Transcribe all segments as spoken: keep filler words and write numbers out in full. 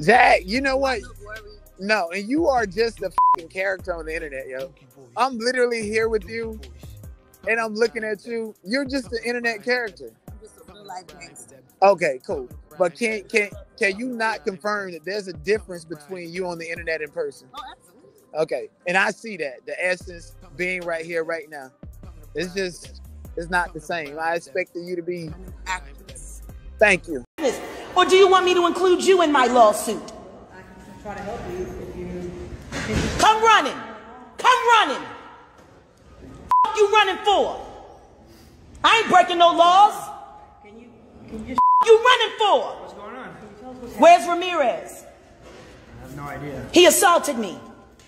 Zach, you know what? No, and you are just a fucking character on the internet, yo. I'm literally here with you, and I'm looking at you. You're just an internet character. Okay, cool. But can can can you not confirm that there's a difference between you on the internet and person? Oh, absolutely. Okay, and I see that. The essence being right here, right now. It's just, it's not the same. I expected you to be actress. Thank you. Or do you want me to include you in my lawsuit? Try to help you if you... Come running! Come running! F*** you running for? I ain't breaking no laws. Can you... Can you... You running for? What's going on? Can you tell us what's Where's Ramirez? I have no idea. He assaulted me.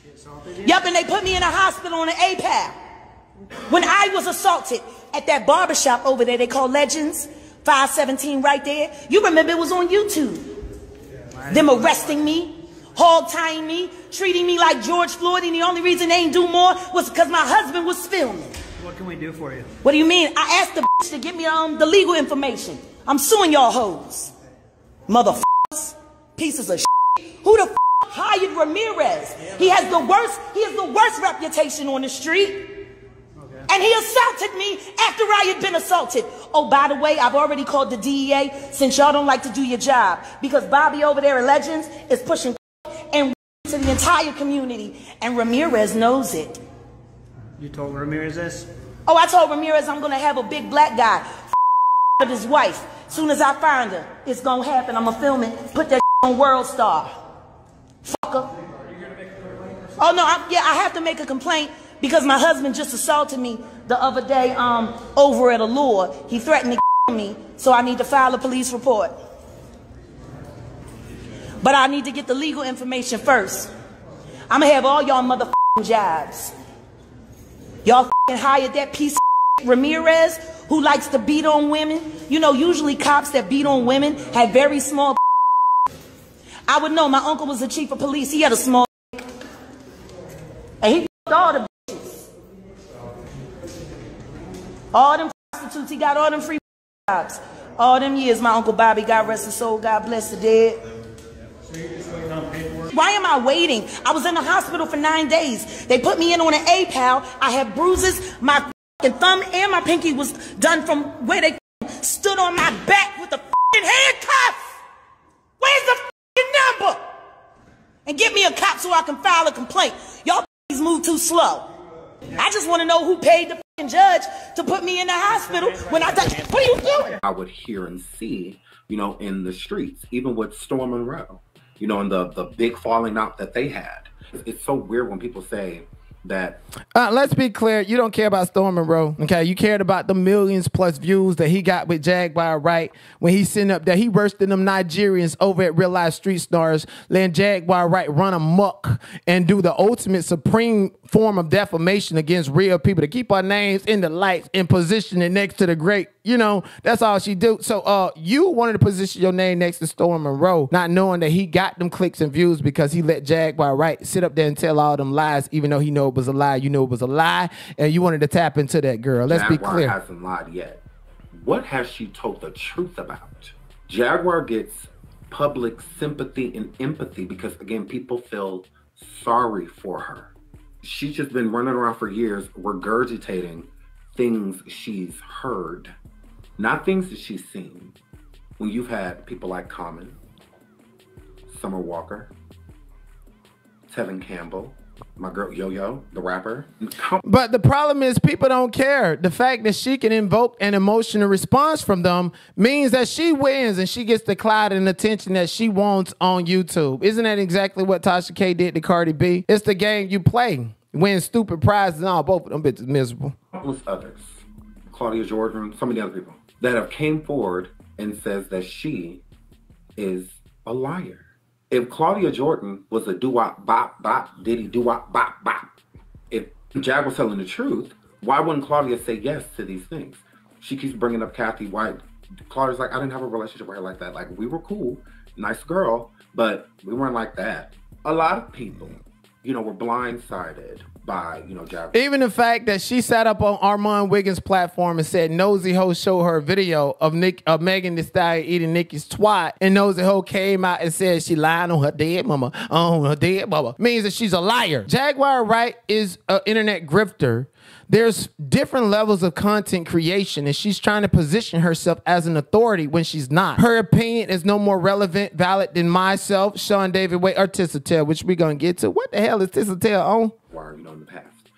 He assaulted you? Yep, and they put me in a hospital on an A P A L. When I was assaulted at that barbershop over there, they call Legends, five seventeen right there. You remember it was on YouTube. Yeah, them arresting me. Hog tying me, treating me like George Floyd, and the only reason they ain't do more was because my husband was filming. What can we do for you? What do you mean? I asked the bitch to give me um, the legal information. I'm suing y'all hoes. Motherfuckers. Pieces of shit. Who the fuck hired Ramirez? Yeah, he has the worst, he has the worst reputation on the street. Okay. And he assaulted me after I had been assaulted. Oh, by the way, I've already called the D E A since y'all don't like to do your job. Because Bobby over there at Legends is pushing and to the entire community, and Ramirez knows it. You told Ramirez this? Oh, I told Ramirez I'm gonna have a big black guy with his wife. Soon as I find her, it's gonna happen. I'm gonna film it. Put that on World Star. Fucker. Are you gonna make a complaint? Oh no, I, yeah, I have to make a complaint because my husband just assaulted me the other day um, over at Allure. He threatened to kill me, so I need to file a police report. But I need to get the legal information first. I'm gonna have all y'all motherfucking jobs. Y'all fucking hired that piece of shit, Ramirez, who likes to beat on women. You know, usually cops that beat on women have very small. I would know. My uncle was the chief of police. He had a small. And he fucked all the bitches. All them prostitutes. He got all them free jobs. All them years, my Uncle Bobby, God rest his soul, God bless the dead. Why am I waiting? I was in the hospital for nine days. They put me in on an A P A L. I had bruises. My fucking thumb and my pinky was done from where they stood on my back with the fucking handcuffs. Where's the fucking number? And get me a cop so I can file a complaint. Y'all move too slow. I just want to know who paid the fucking judge to put me in the hospital when I thought, what are you doing? I would hear and see, you know, in the streets, even with Storm Monroe. You know, and the, the big falling out that they had. It's so weird when people say that. Uh, let's be clear. You don't care about Storm Monroe, okay? You cared about the millions plus views that he got with Jaguar Wright when he's sitting up there. He roasting them Nigerians over at Real Life Street Stars, letting Jaguar Wright run amok and do the ultimate supreme form of defamation against real people to keep our names in the lights and position it next to the great. You know, that's all she do. So uh, you wanted to position your name next to Storm Monroe, not knowing that he got them clicks and views because he let Jaguar Wright sit up there and tell all them lies, even though he know it was a lie. You know it was a lie, and you wanted to tap into that girl. Let's Jaguar be clear. Jaguar hasn't lied yet. What has she told the truth about? Jaguar gets public sympathy and empathy because, again, people feel sorry for her. She's just been running around for years regurgitating things she's heard. Not things that she's seen. When you've had people like Common, Summer Walker, Tevin Campbell, my girl Yo-Yo, the rapper. But the problem is people don't care. The fact that she can invoke an emotional response from them means that she wins and she gets the clout and attention that she wants on YouTube. Isn't that exactly what Tasha K did to Cardi B? It's the game you play. Win stupid prizes and all. Both of them bitches miserable. Countless others. Claudia Jordan, so many other people that have came forward and says that she is a liar. If Claudia Jordan was a doo-wop, bop, bop, Diddy, doo-wop, bop, bop, if Jag was telling the truth, why wouldn't Claudia say yes to these things? She keeps bringing up Kathy White. Claudia's like, I didn't have a relationship with her like that. Like, we were cool, nice girl, but we weren't like that. A lot of people you know, were blindsided by, you know, Jaguar. Even the fact that she sat up on Armon Wiggins' platform and said Nosey Heaux showed her a video of Nick of Megan Thee Stallion eating Nicki's twat, and Nosey Heaux came out and said she lied on her dead mama, on her dead mama, means that she's a liar. Jaguar Wright is an internet grifter. There's different levels of content creation, and she's trying to position herself as an authority when she's not. Her opinion is no more relevant, valid than myself, Sean David Way, or Tisa Tell, which we're going to get to. What the hell is Tisa Tell on? Word, you know, in the past.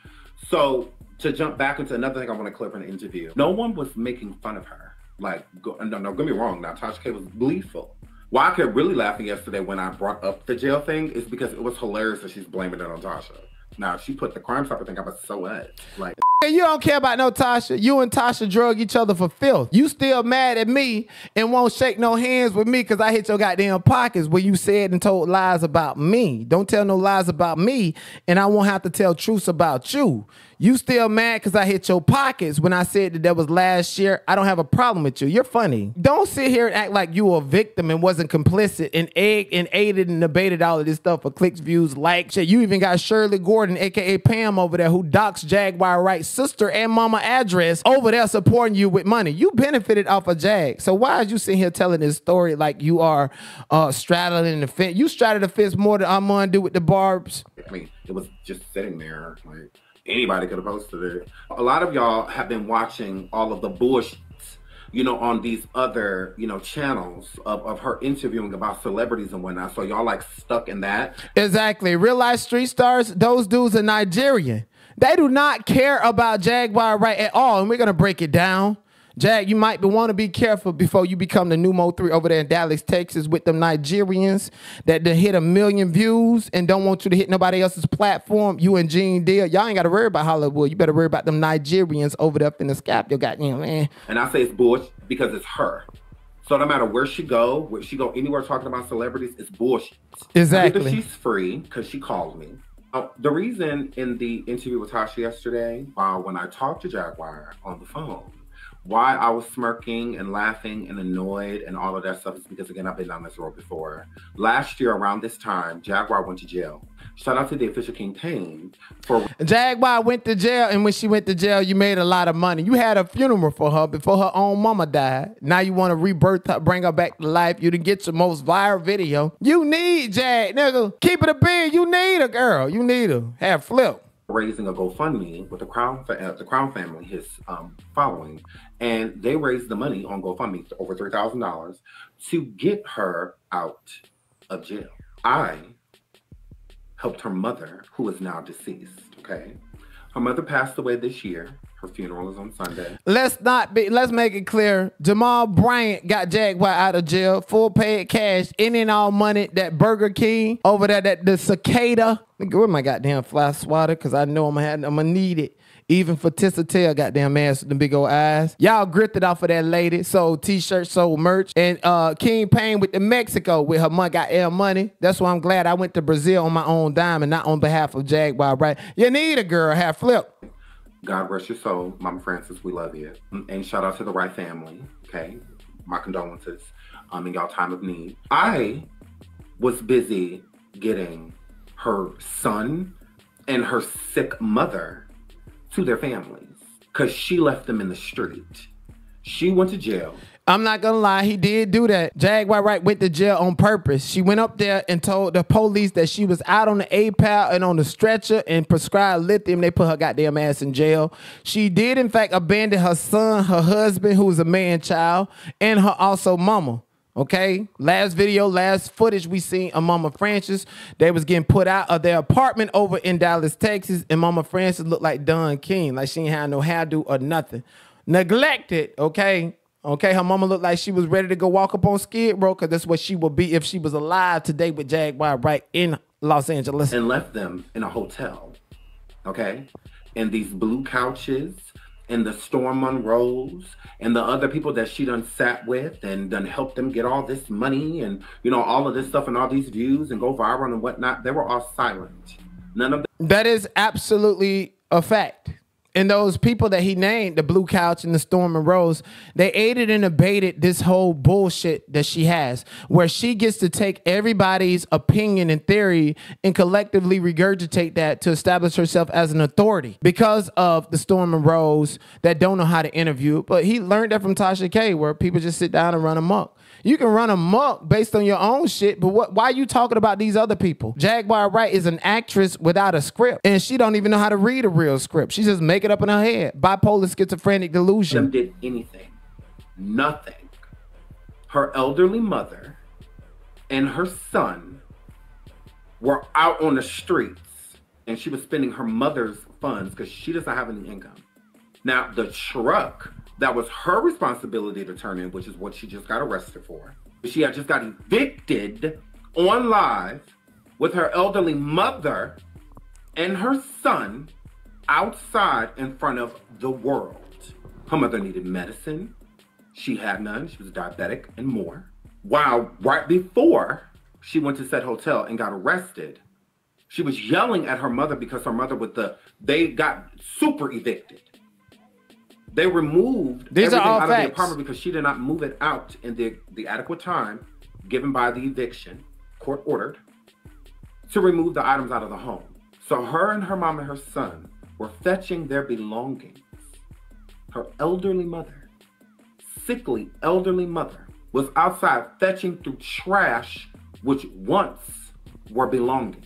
So to jump back into another thing I want to clip in the interview, no one was making fun of her. Like, go, no, no, get me wrong now, Tasha K was gleeful. Why I kept really laughing yesterday when I brought up the jail thing is because it was hilarious that she's blaming it on Tasha. Now, if she put the Crime Stopper thing up, but so what? Like, you don't care about no Tasha. You and Tasha drug each other for filth. You still mad at me and won't shake no hands with me because I hit your goddamn pockets where you said and told lies about me. Don't tell no lies about me, and I won't have to tell truths about you. You still mad because I hit your pockets when I said that that was last year. I don't have a problem with you. You're funny. Don't sit here and act like you were a victim and wasn't complicit and egged and aided and debated all of this stuff for clicks, views, likes. You even got Shirley Gordon, a k a. Pam, over there who docks Jaguar Wright's sister and mama address over there supporting you with money. You benefited off of Jag. So why are you sitting here telling this story like you are uh, straddling the fence? You straddle the fence more than I'm going to do with the barbs. I mean, it was just sitting there like... Anybody could have posted it. A lot of y'all have been watching all of the bullshit, you know, on these other, you know, channels of, of her interviewing about celebrities and whatnot. So y'all like stuck in that. Exactly. Real Life Street Stars, those dudes are Nigerian. They do not care about Jaguar Wright at all. And we're going to break it down. Jag, you might want to be careful before you become the new Mo three over there in Dallas, Texas with them Nigerians that they hit a million views and don't want you to hit nobody else's platform. You and Gene Deal, y'all ain't got to worry about Hollywood. You better worry about them Nigerians over there up in the scalp. You got, you know, man. And I say it's bullshit because it's her. So no matter where she go, where she go anywhere talking about celebrities, it's bullshit. Exactly. Either she's free because she called me. Uh, the reason in the interview with Tasha yesterday, uh, when I talked to Jaguar on the phone, why I was smirking and laughing and annoyed and all of that stuff is because, again, I've been on this road before. Last year, around this time, Jaguar went to jail. Shout out to the official campaign for... Jaguar went to jail, and when she went to jail, you made a lot of money. You had a funeral for her before her own mama died. Now you want to rebirth her, bring her back to life. You didn't get your most viral video. You need Jag, nigga. Keep it a beer. You need a girl. You need her. Have flip. Raising a GoFundMe with the Crown, uh, the Crown family, his um, following, and they raised the money on GoFundMe, over three thousand dollars, to get her out of jail. I helped her mother, who is now deceased. Okay, her mother passed away this year. Her funeral is on Sunday. Let's not be. Let's make it clear. Jamal Bryant got Jaguar out of jail, full paid cash, any and all money. That Burger King over there, that the Cicada. Let me go with my goddamn fly swatter because I know I'm gonna have, I'm gonna need it. Even for Tisa Tell, goddamn ass with the big old eyes. Y'all grifted off of that lady. Sold t-shirts, sold merch. And uh, King Payne with the Mexico with her money, got air money. That's why I'm glad I went to Brazil on my own dime and not on behalf of Jaguar, right? You need a girl, have flip. God rest your soul, Mama Francis, we love you. And shout out to the Wright family, okay? My condolences um, in y'all time of need. I was busy getting her son and her sick mother to their families because she left them in the street. She went to jail. I'm not gonna lie, he did do that. Jaguar Wright went to jail on purpose. She went up there and told the police that she was out on the A P A L and on the stretcher and prescribed lithium. They put her goddamn ass in jail. She did, in fact, abandon her son, her husband, who was a man child, and her also mama. Okay, last video, last footage we seen of Mama Francis. They was getting put out of their apartment over in Dallas, Texas, and Mama Francis looked like Don King, like she ain't had no hairdo or nothing. Neglected, okay? Okay, her mama looked like she was ready to go walk up on Skid Row because that's what she would be if she was alive today with Jaguar Wright in Los Angeles. And left them in a hotel, okay? In these blue couches, and the Storm Monroes and the other people that she done sat with and done helped them get all this money and, you know, all of this stuff and all these views and go viral and whatnot. They were all silent. None of them. That is absolutely a fact. And those people that he named, the Blue Couch and the Storm and Rose, they aided and abated this whole bullshit that she has, where she gets to take everybody's opinion and theory and collectively regurgitate that to establish herself as an authority. Because of the Storm and Rose that don't know how to interview, but he learned that from Tasha K, where people just sit down and run amok. You can run amok based on your own shit, but what, why are you talking about these other people? Jaguar Wright is an actress without a script, and she don't even know how to read a real script. She just make it up in her head. Bipolar schizophrenic delusion. Them did anything. Nothing. Her elderly mother and her son were out on the streets, and she was spending her mother's funds because she doesn't have any income. Now, the truck that was her responsibility to turn in, which is what she just got arrested for. She had just got evicted on live with her elderly mother and her son outside in front of the world. Her mother needed medicine. She had none. She was diabetic and more. While right before she went to said hotel and got arrested, she was yelling at her mother because her mother with the, they got super evicted. They removed These everything out facts. of the apartment because she did not move it out in the, the adequate time given by the eviction, court ordered, to remove the items out of the home. So her and her mom and her son were fetching their belongings. Her elderly mother, sickly elderly mother, was outside fetching through trash, which once were belongings.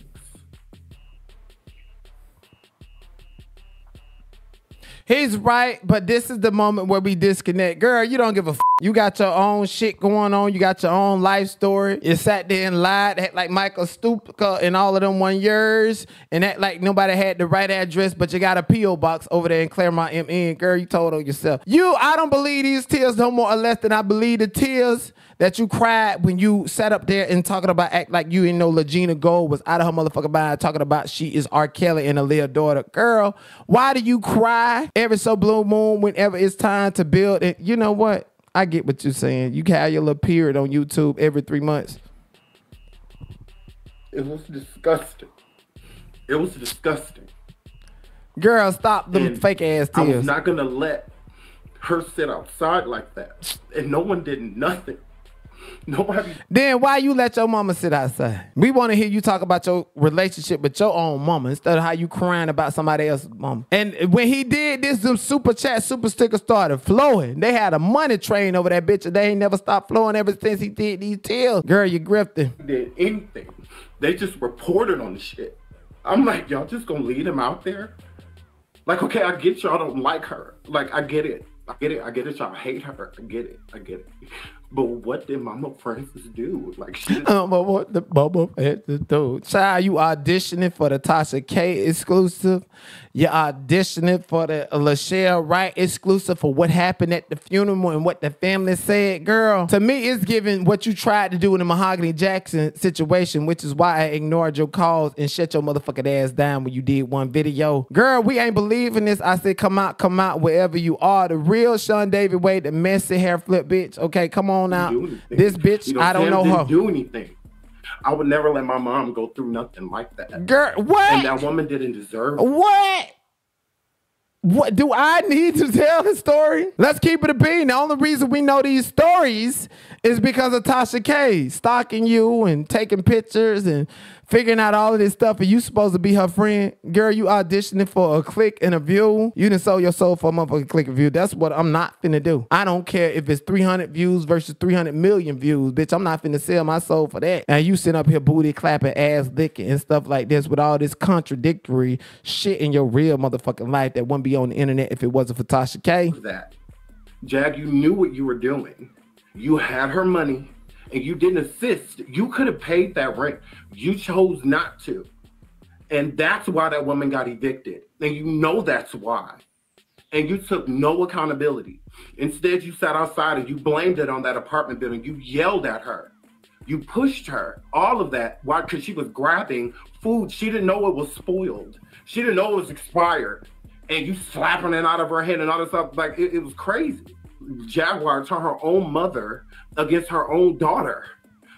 He's right, but this is the moment where we disconnect. Girl, you don't give a f. You got your own shit going on. You got your own life story. You sat there and lied, act like Michael Stupica and all of them one years, and act like nobody had the right address, but you got a P O box over there in Claremont, M N. Girl, you told on yourself. You, I don't believe these tears no more or less than I believe the tears that you cried when you sat up there and talking about act like you didn't know LaGina Gold was out of her motherfucking mind talking about she is R. Kelly and Aaliyah's daughter. Girl, why do you cry every so blue moon whenever it's time to build it? You know what? I get what you're saying. You can have your little period on YouTube every three months. It was disgusting. It was disgusting. Girl, stop them fake ass tears. I was not going to let her sit outside like that. And no one did nothing. Nobody. Then why you let your mama sit outside? We want to hear you talk about your relationship with your own mama instead of how you crying about somebody else's mama. And when he did this, them super chat, super stickers started flowing. They had a money train over that bitch, and they ain't never stopped flowing ever since he did these deals. Girl, you grifting. Did anything. They just reported on the shit. I'm like, y'all just gonna leave him out there? Like, okay, I get y'all don't like her. Like, I get it. I get it. I get it. Y'all hate her. I get it. I get it. But what did Mama Francis do? Like, she um, but what did Mama Francis do? Child, you auditioning for the Tasha K exclusive. You auditioning for the Lachelle Wright exclusive for what happened at the funeral and what the family said. Girl, to me, it's giving what you tried to do in the Mahogany Jackson situation, which is why I ignored your calls and shut your motherfucking ass down when you did one video. Girl, we ain't believing this. I said, come out, come out, wherever you are. The real Sean David Way, the messy hair flip bitch. Okay, come on. Out. This bitch, you know, I don't know her. Do anything. I would never let my mom go through nothing like that. Girl, what? And that woman didn't deserve it. What? What do I need to tell the story? Let's keep it a bean. The only reason we know these stories is because of Tasha K stalking you and taking pictures and figuring out all of this stuff. And you supposed to be her friend. Girl, you auditioning for a click and a view. You done sold your soul for a motherfucking click and view. That's what I'm not finna do. I don't care if it's three hundred views versus three hundred million views. Bitch, I'm not finna sell my soul for that. And you sitting up here booty clapping, ass licking and stuff like this with all this contradictory shit in your real motherfucking life that wouldn't be on the internet if it wasn't for Tasha K. That. Jag, you knew what you were doing. You had her money and you didn't assist. You could have paid that rent. You chose not to. And that's why that woman got evicted. And you know that's why. And you took no accountability. Instead, you sat outside and you blamed it on that apartment building. You yelled at her. You pushed her. All of that. Why? Because she was grabbing food. She didn't know it was spoiled. She didn't know it was expired. And you slapping it out of her hand and all this stuff. Like, it, it was crazy. Jaguar turned her own mother against her own daughter.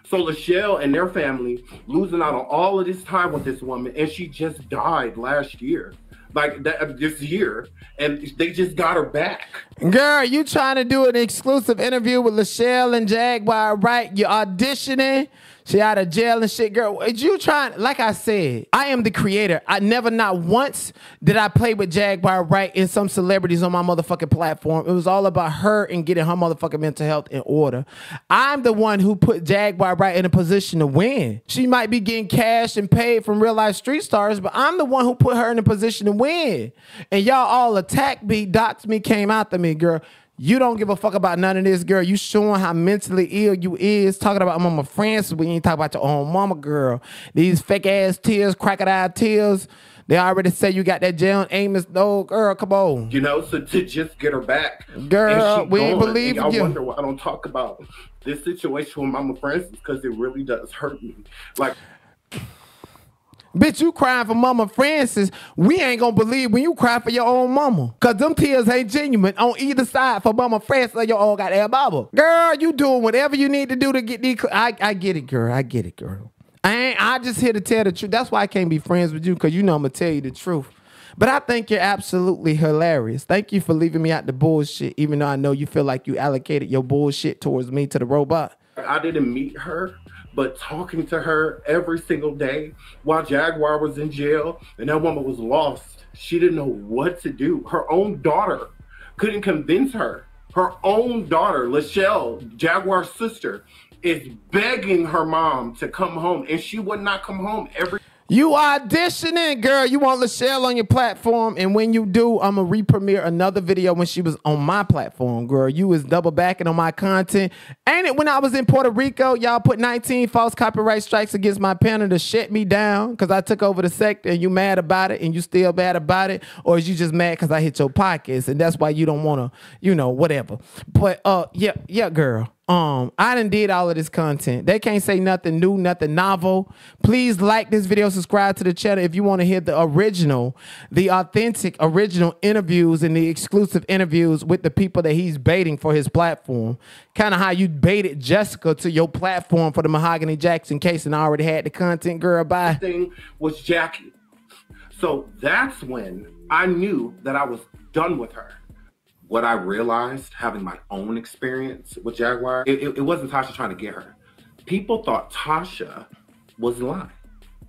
So Lachelle and their family losing out on all of this time with this woman, and she just died last year. like that, this year, and they just got her back. Girl, you trying to do an exclusive interview with Lachelle and Jaguar Wright? You auditioning? She out of jail and shit, girl. You trying? Like I said, I am the creator. I never, not once, did I play with Jaguar Wright and some celebrities on my motherfucking platform. It was all about her and getting her motherfucking mental health in order. I'm the one who put Jaguar Wright in a position to win. She might be getting cash and paid from Real Life Street Stars, but I'm the one who put her in a position to win. And y'all all attacked me, doxed me, came after me, girl. You don't give a fuck about none of this, girl. You showing how mentally ill you is. Talking about Mama Francis when you ain't talking about your own mama, girl. These fake ass tears, crocodile tears. They already say you got that Jalen Amos. No, girl, come on. You know, so to just get her back. Girl, we ain't believe you. I wonder why I don't talk about this situation with Mama Francis, because it really does hurt me. Like... Bitch, you crying for Mama Francis. We ain't gonna believe when you cry for your own mama. Cause them tears ain't genuine on either side for Mama Francis or your own goddamn mama. Girl, you doing whatever you need to do to get these... I, I get it, girl. I get it, girl. I ain't, I just here to tell the truth. That's why I can't be friends with you, because you know I'm gonna tell you the truth. But I think you're absolutely hilarious. Thank you for leaving me out the bullshit, even though I know you feel like you allocated your bullshit towards me to the robot. I didn't meet her, but talking to her every single day while Jaguar was in jail and that woman was lost, she didn't know what to do. Her own daughter couldn't convince her. Her own daughter, Lachelle, Jaguar's sister, is begging her mom to come home, and she would not come home every... You auditioning, girl. You want Lachelle on your platform, and when you do, I'm going to re-premiere another video when she was on my platform, girl. You was double backing on my content. Ain't it when I was in Puerto Rico, y'all put nineteen false copyright strikes against my panel to shut me down because I took over the sector, and you mad about it, and you still mad about it, or is you just mad because I hit your pockets, and that's why you don't want to, you know, whatever. But, uh, yeah, yeah, girl. Um, I done did all of this content. They can't say nothing new, nothing novel. Please like this video, subscribe to the channel if you want to hear the original, the authentic original interviews and the exclusive interviews with the people that he's baiting for his platform. Kind of how you baited Jessica to your platform for the Mahogany Jackson case, and I already had the content, girl. Bye. The thing was Jackie. So that's when I knew that I was done with her. What I realized, having my own experience with Jaguar, it, it, it wasn't Tasha trying to get her. People thought Tasha was lying.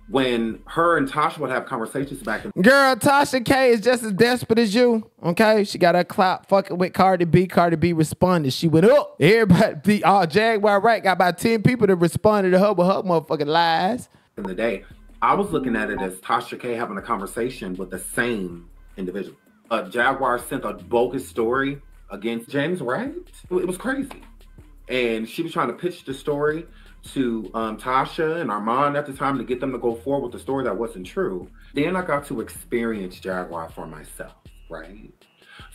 When her and Tasha would have conversations back and... Girl, Tasha K is just as desperate as you, okay? She got her clout fucking with Cardi B. Cardi B responded. She went up. Everybody, the uh, Jaguar Wright got about ten people that responded to her with her motherfucking lies. In the day, I was looking at it as Tasha K having a conversation with the same individual. Uh, Jaguar sent a bogus story against James Wright. It was crazy. And she was trying to pitch the story to um, Tasha and Armon at the time to get them to go forward with the story that wasn't true. Then I got to experience Jaguar for myself, right?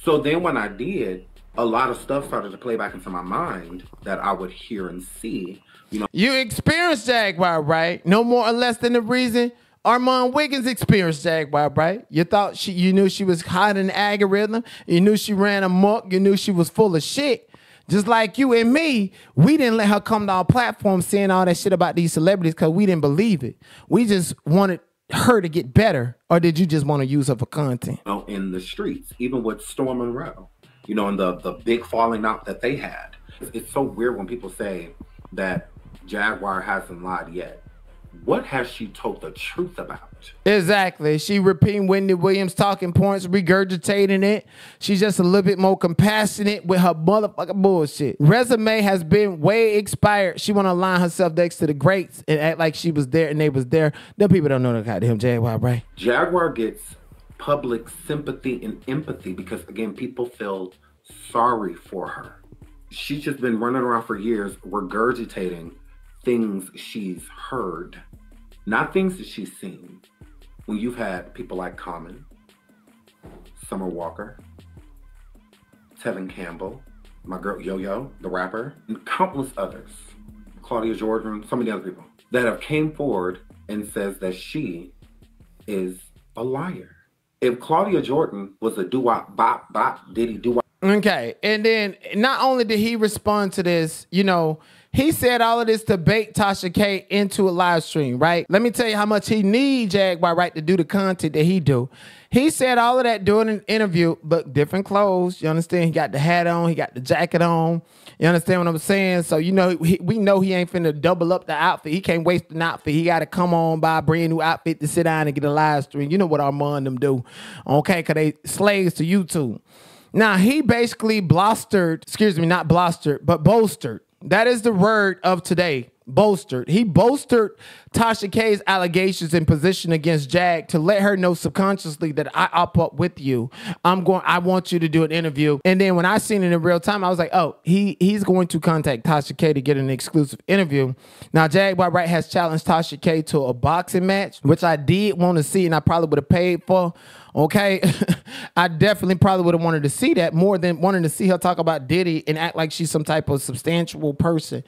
So then when I did, a lot of stuff started to play back into my mind that I would hear and see. You know, you experienced Jaguar, right? No more or less than the reason Armon Wiggins experienced Jaguar, right? You thought she, you knew she was hot in the algorithm. You knew she ran amok. You knew she was full of shit. Just like you and me, we didn't let her come to our platform saying all that shit about these celebrities because we didn't believe it. We just wanted her to get better. Or did you just want to use her for content? You know, in the streets, even with Storm Monroe, you know, and the, the big falling out that they had. It's so weird when people say that Jaguar hasn't lied yet. What has she told the truth about? Exactly. She repeating Wendy Williams' talking points, regurgitating it. She's just a little bit more compassionate with her motherfucking bullshit. Resume has been way expired. She want to align herself next to the greats and act like she was there and they was there. Them people don't know the goddamn Jaguar, right? Jaguar gets public sympathy and empathy because, again, people feel sorry for her. She's just been running around for years regurgitating things she's heard, not things that she's seen. When you've had people like Common, Summer Walker, Tevin Campbell, my girl Yo-Yo, the rapper, and countless others, Claudia Jordan, so many other people, that have came forward and says that she is a liar. If Claudia Jordan was a doo-wop, bop, bop, diddy, doo-wop. Okay, and then not only did he respond to this, you know, He said all of this to bait Tasha K into a live stream, right? Let me tell you how much he needs Jaguar Wright to do the content that he do. He said all of that during an interview, but different clothes, you understand? He got the hat on, he got the jacket on, you understand what I'm saying? So, you know, he, we know he ain't finna double up the outfit. He can't waste an outfit. He gotta come on, buy a brand new outfit to sit down and get a live stream. You know what Armon and them do, okay? Cause they slaves to YouTube. Now, he basically blustered, excuse me, not blustered, but bolstered. That is the word of today, bolstered. He bolstered Tasha K's allegations and position against Jag to let her know subconsciously that I up up with you. I'm going, I want you to do an interview. And then when I seen it in real time, I was like, oh, he, he's going to contact Tasha K to get an exclusive interview. Now, Jaguar Wright has challenged Tasha K to a boxing match, which I did want to see and I probably would have paid for. Okay, I definitely probably would have wanted to see that more than wanting to see her talk about Diddy and act like she's some type of substantial person.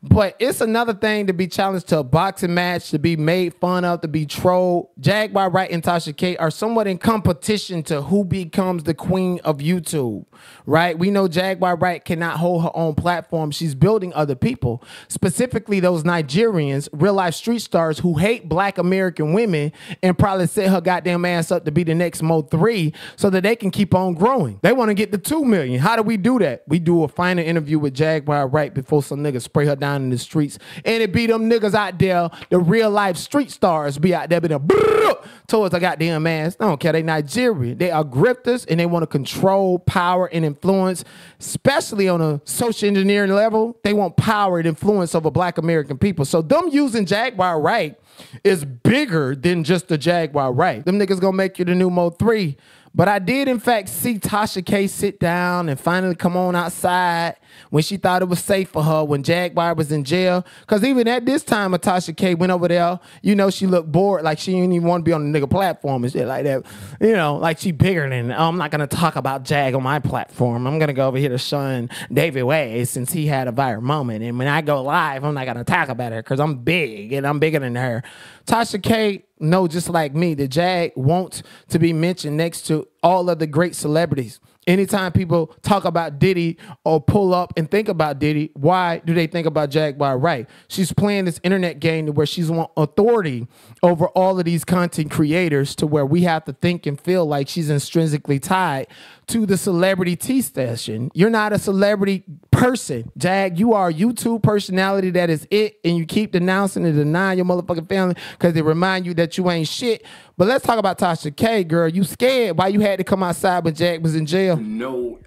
But it's another thing to be challenged to a boxing match, to be made fun of, to be trolled. Jaguar Wright and Tasha K are somewhat in competition to who becomes the queen of YouTube, right? We know Jaguar Wright cannot hold her own platform. She's building other people, specifically those Nigerians, real life street stars who hate black American women and probably set her goddamn ass up to be the next Mo three so that they can keep on growing. They want to get the two million. How do we do that? We do a final interview with Jaguar Wright before some niggas spray her down in the streets, and it be them niggas out there, the real life street stars be out there, be the brrr, towards a goddamn ass. I don't care, they Nigerian. They are grifters and they want to control power and influence, especially on a social engineering level. They want power and influence over black American people. So them using Jaguar Wright is bigger than just the Jaguar Wright. Them niggas gonna make you the new Mo three. But I did, in fact, see Tasha K sit down and finally come on outside when she thought it was safe for her, when Jaguar was in jail. Because even at this time, Tasha K went over there, you know, she looked bored, like she didn't even want to be on the nigga platform and shit like that. You know, like she bigger than, oh, I'm not going to talk about Jag on my platform. I'm going to go over here to Sean David Way since he had a viral moment. And when I go live, I'm not going to talk about her because I'm big and I'm bigger than her. Tasha K know, just like me, the Jag wants to be mentioned next to all of the great celebrities. Anytime people talk about Diddy or pull up and think about Diddy, why do they think about Jaguar Wright? She's playing this internet game to where she's on authority over all of these content creators, to where we have to think and feel like she's intrinsically tied to the celebrity tea station. You're not a celebrity person, Jag. You are a YouTube personality. That is it. And you keep denouncing and denying your motherfucking family because they remind you that you ain't shit. But let's talk about Tasha K, girl. You scared why you had to come outside when Jag was in jail? No,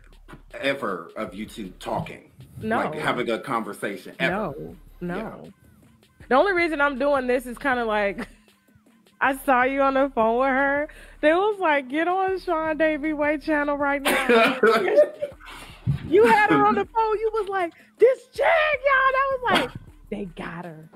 ever of you two talking. No. Like having a conversation. Ever. No, no. Yeah. The only reason I'm doing this is kind of like, I saw you on the phone with her. They was like, get on Sean David Way channel right now. You had her on the phone. You was like, this Jag, y'all. I was like, they got her.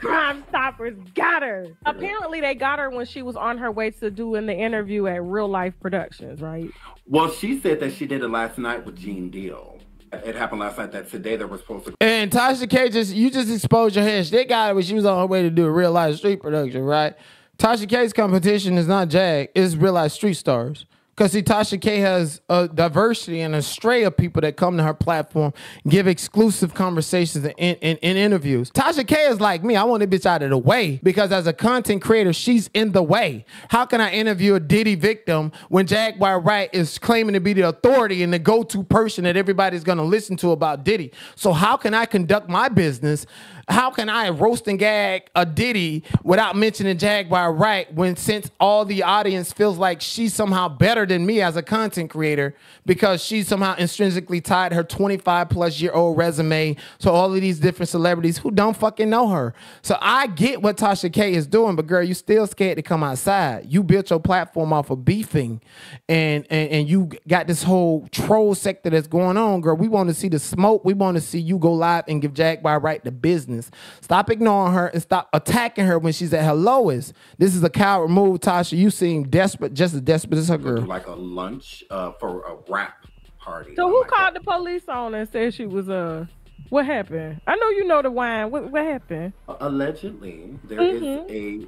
Crime Stoppers got her. Apparently they got her when she was on her way to doing the interview at Real Life Productions, right? Well, she said that she did it last night with Gene Deal. It happened last night. That today they were supposed to. And Tasha K, just you just exposed your head. They got her when she was on her way to do a Real Life Street production, right? Tasha K's competition is not Jag, it's Real Life Street Stars. Because, see, Tasha K has a diversity and a stray of people that come to her platform, give exclusive conversations and, and, and interviews. Tasha K is like me. I want this bitch out of the way because as a content creator, she's in the way. How can I interview a Diddy victim when Jaguar Wright is claiming to be the authority and the go-to person that everybody's going to listen to about Diddy? So how can I conduct my business? How can I roast and gag a Diddy without mentioning Jaguar Wright when, since all the audience feels like she's somehow better than me as a content creator because she somehow intrinsically tied her twenty-five plus year old resume to all of these different celebrities who don't fucking know her. So I get what Tasha K is doing, but girl, you still scared to come outside. You built your platform off of beefing and, and, and you got this whole troll sector that's going on, girl. We want to see the smoke. We want to see you go live and give Jaguar Wright the business. Stop ignoring her and stop attacking her when she's at her lowest. This is a coward move, Tasha. You seem desperate, just as desperate as her girl. Like a lunch uh, for a rap party. So who like called that. The police on and said she was uh, What happened? I know you know the wine. What, what happened? Allegedly, there mm-hmm. is a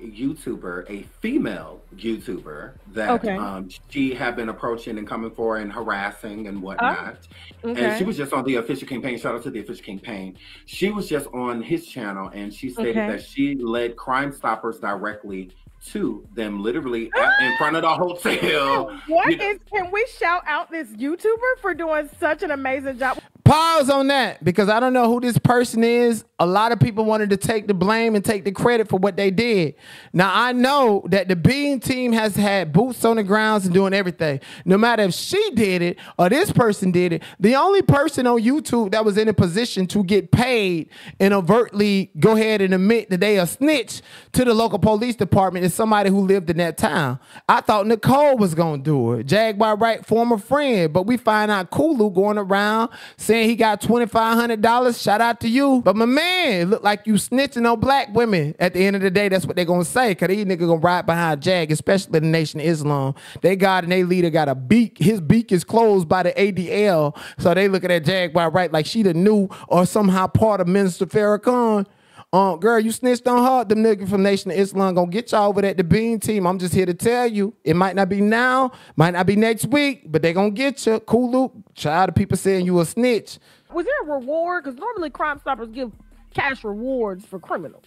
YouTuber, a female YouTuber, that okay. um, she had been approaching and coming for and harassing and whatnot. Oh. Okay. And she was just on the Official Campaign. Shout out to the Official Campaign. She was just on his channel, and she stated okay. that she led Crime Stoppers directly to them, literally at, in front of the hotel. What you know. is? Can we shout out this YouTuber for doing such an amazing job? Pause on that, because I don't know who this person is. A lot of people wanted to take the blame and take the credit for what they did. Now, I know that the Beam team has had boots on the grounds and doing everything. No matter if she did it or this person did it, the only person on YouTube that was in a position to get paid and overtly go ahead and admit that they a snitch to the local police department is somebody who lived in that town. I thought Nicole was going to do it. Jaguar Wright, former friend. But we find out Kulu going around saying he got twenty-five hundred dollars. Shout out to you. But my man, it look like you snitching on black women. At the end of the day, that's what they're going to say, because these niggas going to ride behind Jag, especially the Nation of Islam. They God and their leader got a beak. His beak is closed by the A D L. So they looking at Jaguar Wright like she the new or somehow part of Minister Farrakhan. Um, girl, you snitched on her. Them niggas from Nation of Islam going to get y'all over at the Beam team. I'm just here to tell you. It might not be now, might not be next week, but they going to get you. Kulu, child of people saying you a snitch. Was there a reward? Because normally Crime Stoppers give cash rewards for criminals.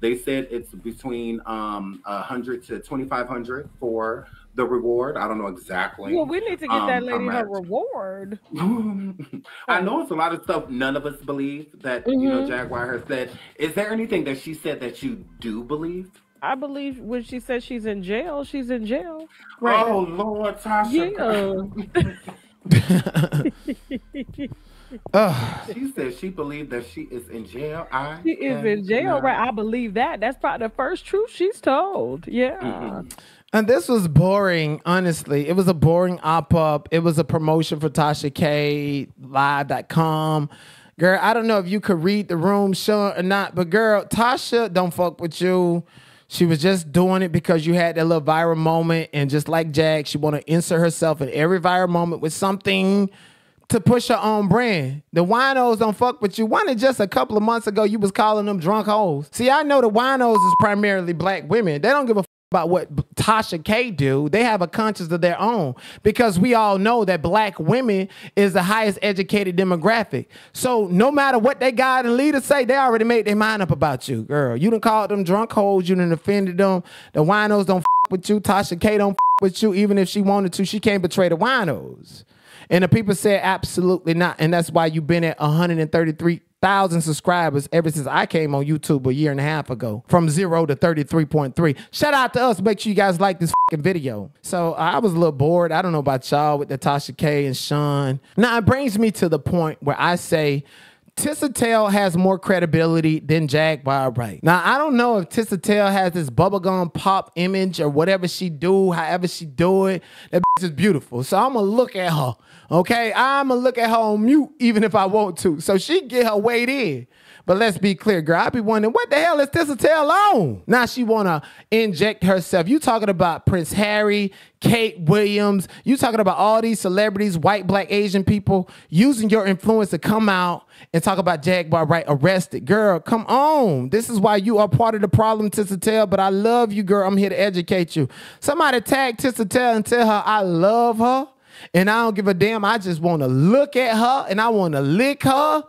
They said it's between um one hundred to twenty-five hundred for the reward. I don't know exactly. Well, we need to get um, that lady her reward. I know it's a lot of stuff none of us believe that mm-hmm. you know Jaguar has said. Is there anything that she said that you do believe? I believe when she said she's in jail, she's in jail. Right. Oh Lord, Tasha. Yeah. Ugh. She said she believed that she is in jail. I she is in jail, not. Right? I believe that. That's probably the first truth she's told. Yeah. Mm-hmm. And this was boring, honestly. It was a boring op-up. It was a promotion for Tasha K, live dot com. Girl, I don't know if you could read the room, sure or not, but girl, Tasha don't fuck with you. She was just doing it because you had that little viral moment, and just like Jag, she want to insert herself in every viral moment with something to push her own brand. The winos don't fuck with you. One, just a couple of months ago, you was calling them drunk hoes. See, I know the winos is primarily black women. They don't give a fuck about what Tasha K do. They have a conscience of their own, because we all know that black women is the highest educated demographic. So no matter what they got and leaders say, they already made their mind up about you, girl. You done called them drunk hoes. You done offended them. The winos don't fuck with you. Tasha K don't fuck with you. Even if she wanted to, she can't betray the winos. And the people said, absolutely not. And that's why you've been at one hundred thirty-three thousand subscribers ever since I came on YouTube a year and a half ago. From zero to thirty-three point three. Shout out to us. Make sure you guys like this f***ing video. So I was a little bored. I don't know about y'all with Tasha K and Sean. Now, it brings me to the point where I say Tisa Tell has more credibility than Jaguar Wright. Now, I don't know if Tisa Tell has this bubblegum pop image or whatever she do, however she do it. That bitch is beautiful. So I'm going to look at her, okay? I'm going to look at her on mute even if I want to. So she get her weight in. But let's be clear, girl. I be wondering, what the hell is Tisa Tell on? Now she want to inject herself. You talking about Prince Harry, Kate Williams. You talking about all these celebrities, white, black, Asian people, using your influence to come out and talk about Jaguar Wright arrested. Girl, come on. This is why you are part of the problem, Tisa Tell. But I love you, girl. I'm here to educate you. Somebody tag Tisa Tell and tell her I love her. And I don't give a damn. I just want to look at her and I want to lick her.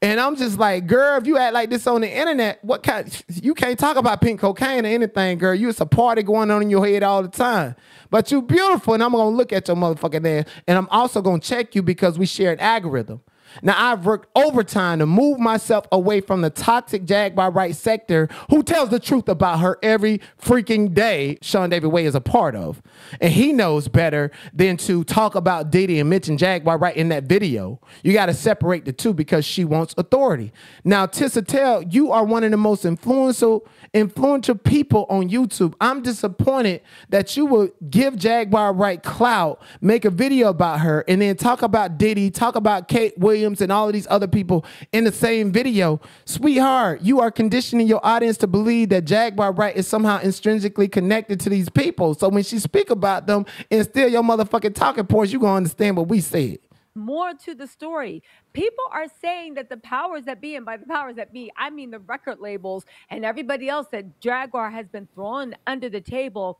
And I'm just like, girl, if you act like this on the internet, what kind? You can't talk about pink cocaine or anything, girl. You, it's a party going on in your head all the time. But you beautiful, and I'm going to look at your motherfucking ass. And I'm also going to check you because we share an algorithm. Now, I've worked overtime to move myself away from the toxic Jaguar Wright sector who tells the truth about her every freaking day. Sean David Way is a part of. And he knows better than to talk about Diddy and mention Jaguar Wright in that video. You got to separate the two because she wants authority. Now, Tisa Tell, you are one of the most influential, influential people on YouTube. I'm disappointed that you will give Jaguar Wright clout, make a video about her, and then talk about Diddy, talk about Kate Williams, and all of these other people in the same video. Sweetheart, you are conditioning your audience to believe that Jaguar Wright is somehow intrinsically connected to these people. So when she speak about them and steal your motherfucking talking points, you're going to understand what we said. More to the story. People are saying that the powers that be, and by the powers that be, I mean the record labels and everybody else that Jaguar has been thrown under the table,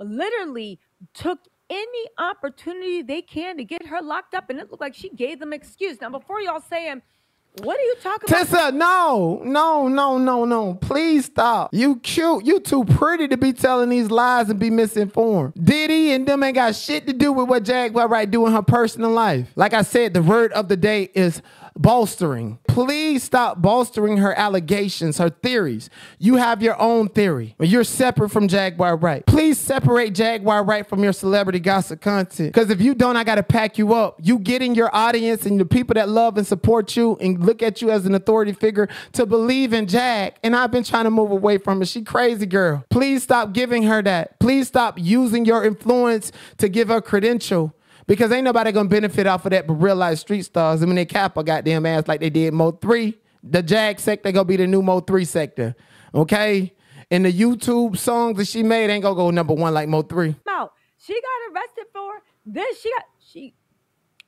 literally took any opportunity they can to get her locked up, and it looked like she gave them excuse. Now, before y'all saying, what are you talking Tisa, about? Tisa, no, no, no, no, no. Please stop. You cute. You too pretty to be telling these lies and be misinformed. Diddy and them ain't got shit to do with what Jaguar Wright do in her personal life. Like I said, the word of the day is bolstering. Please stop bolstering her allegations, her theories. You have your own theory. You're separate from Jaguar Wright. Please separate Jaguar Wright from your celebrity gossip content. Because if you don't, I got to pack you up. You getting your audience and the people that love and support you and look at you as an authority figure to believe in Jag. And I've been trying to move away from it. She crazy, girl. Please stop giving her that. Please stop using your influence to give her credential. Because ain't nobody gonna benefit off of that but Real Life Street Stars. I mean, they cap a goddamn ass like they did Mo three. The Jag sector gonna be the new Mo three sector, okay? And the YouTube songs that she made ain't gonna go number one like Mo three. No, she got arrested for this. She got she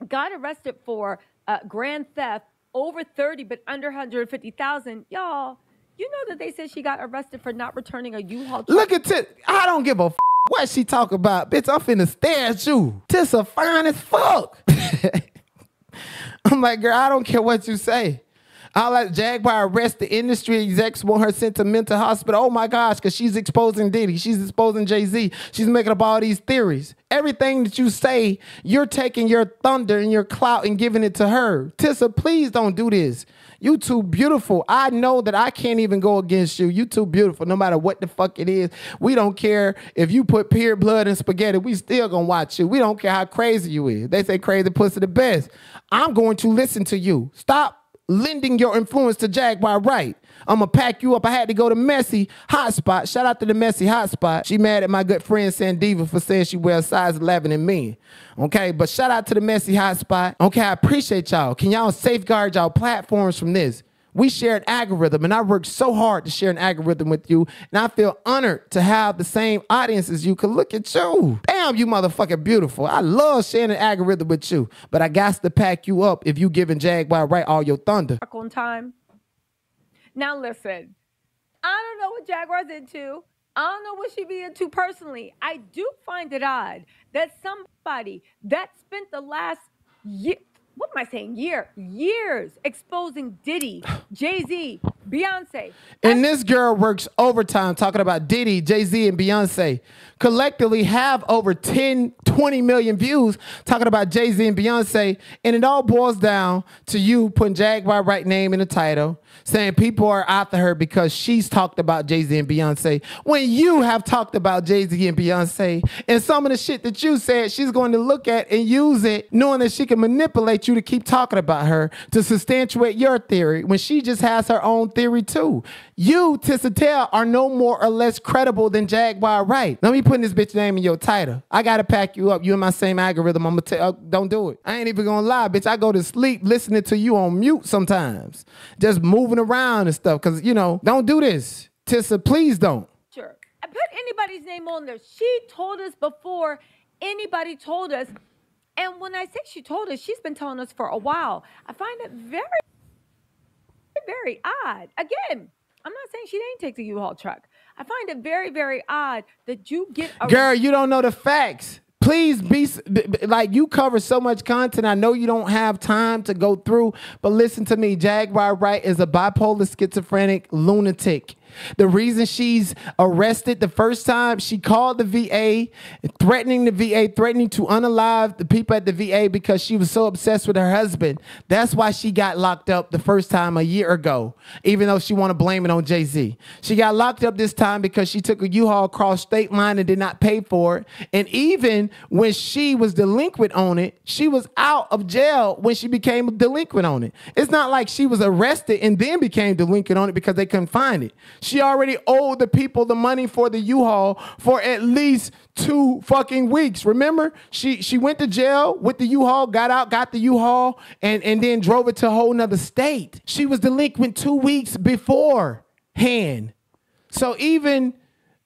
got arrested for uh, grand theft over thirty, but under one hundred fifty thousand, y'all. You know that they said she got arrested for not returning a U-Haul truck. Look at it. I don't give a f what she talk about. Bitch, I'm finna stare at you. Tisa fine as fuck. I'm like, girl, I don't care what you say. I like Jaguar arrest the industry execs want her sent to mental hospital. Oh my gosh, because she's exposing Diddy. She's exposing Jay-Z. She's making up all these theories. Everything that you say, you're taking your thunder and your clout and giving it to her. Tisa, please don't do this. You too beautiful. I know that I can't even go against you. You too beautiful, no matter what the fuck it is. We don't care if you put pure blood in spaghetti. We still gonna watch you. We don't care how crazy you is. They say crazy pussy the best. I'm going to listen to you. Stop lending your influence to Jaguar Wright. I'm going to pack you up. I had to go to Messy Hotspot. Shout out to the Messy Hotspot. She mad at my good friend Sandiva for saying she wears size eleven and me. Okay, but shout out to the Messy Hotspot. Okay, I appreciate y'all. Can y'all safeguard y'all platforms from this? We share an algorithm, and I worked so hard to share an algorithm with you, and I feel honored to have the same audience as you. Because look at you. Damn, you motherfucking beautiful. I love sharing an algorithm with you, but I got to pack you up if you giving Jaguar Wright all your thunder. On time. Now listen, I don't know what Jaguar's into. I don't know what she be into personally. I do find it odd that somebody that spent the last year, what am I saying? Year, years exposing Diddy, Jay-Z, Beyonce. And this girl works overtime talking about Diddy, Jay-Z, and Beyonce. Collectively have over ten, twenty million views talking about Jay-Z and Beyonce. And it all boils down to you putting Jaguar Wright name in the title, saying people are after her because she's talked about Jay-Z and Beyonce. When you have talked about Jay-Z and Beyonce, and some of the shit that you said, she's going to look at and use it, knowing that she can manipulate you to keep talking about her to substantiate your theory when she just has her own theory too. You, Tisa Tell, are no more or less credible than Jaguar Wright. Let me put this bitch name in your title. I gotta pack you up. You in my same algorithm. I'm gonna tell. Don't do it. I ain't even gonna lie, bitch. I go to sleep listening to you on mute sometimes, just moving around and stuff. Cause you know, don't do this, Tisa. Please don't. Sure. I put anybody's name on there. She told us before anybody told us. And when I say she told us, she's been telling us for a while. I find it very, very odd. Again, I'm not saying she didn't take the U-Haul truck. I find it very, very odd that you get a... Girl, you don't know the facts. Please be... Like, you cover so much content. I know you don't have time to go through, but listen to me. Jaguar Wright is a bipolar, schizophrenic lunatic. The reason she's arrested the first time, she called the V A, threatening the V A, threatening to unalive the people at the V A because she was so obsessed with her husband. That's why she got locked up the first time a year ago, even though she want to blame it on Jay-Z. She got locked up this time because she took a U-Haul across state line and did not pay for it. And even when she was delinquent on it, she was out of jail when she became delinquent on it. It's not like she was arrested and then became delinquent on it because they couldn't find it. She already owed the people the money for the U-Haul for at least two fucking weeks. Remember, she she went to jail with the U-Haul, got out, got the U-Haul, and, and then drove it to a whole nother state. She was delinquent two weeks beforehand. So even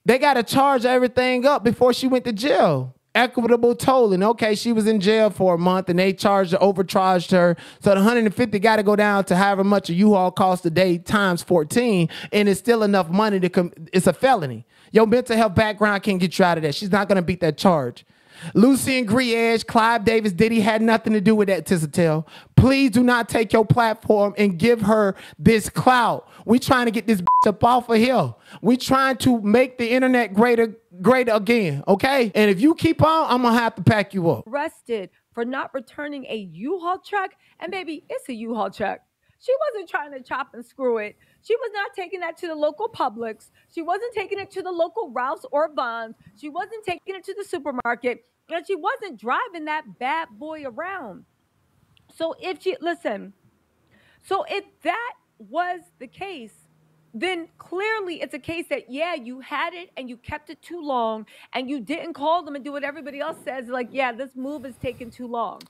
they got to charge everything up before she went to jail. Equitable tolling. Okay, she was in jail for a month and they charged her, overcharged her. So the one hundred fifty got to go down to however much a U-Haul costs a day times fourteen, and it's still enough money to come. It's a felony. Your mental health background can't get you out of that. She's not going to beat that charge. Lucian Grainge, Clive Davis, Diddy had nothing to do with that, Tisa Tell. Please do not take your platform and give her this clout. We trying to get this bitch up off of here. We trying to make the internet greater, greater again, okay? And if you keep on, I'm going to have to pack you up. Arrested for not returning a U-Haul truck. And baby, it's a U-Haul truck. She wasn't trying to chop and screw it. She was not taking that to the local Publix. She wasn't taking it to the local Ralph's or Bonds. She wasn't taking it to the supermarket. And she wasn't driving that bad boy around. So if she, listen, so if that was the case, then clearly it's a case that, yeah, you had it and you kept it too long and you didn't call them and do what everybody else says. Like, yeah, this move is taking too long.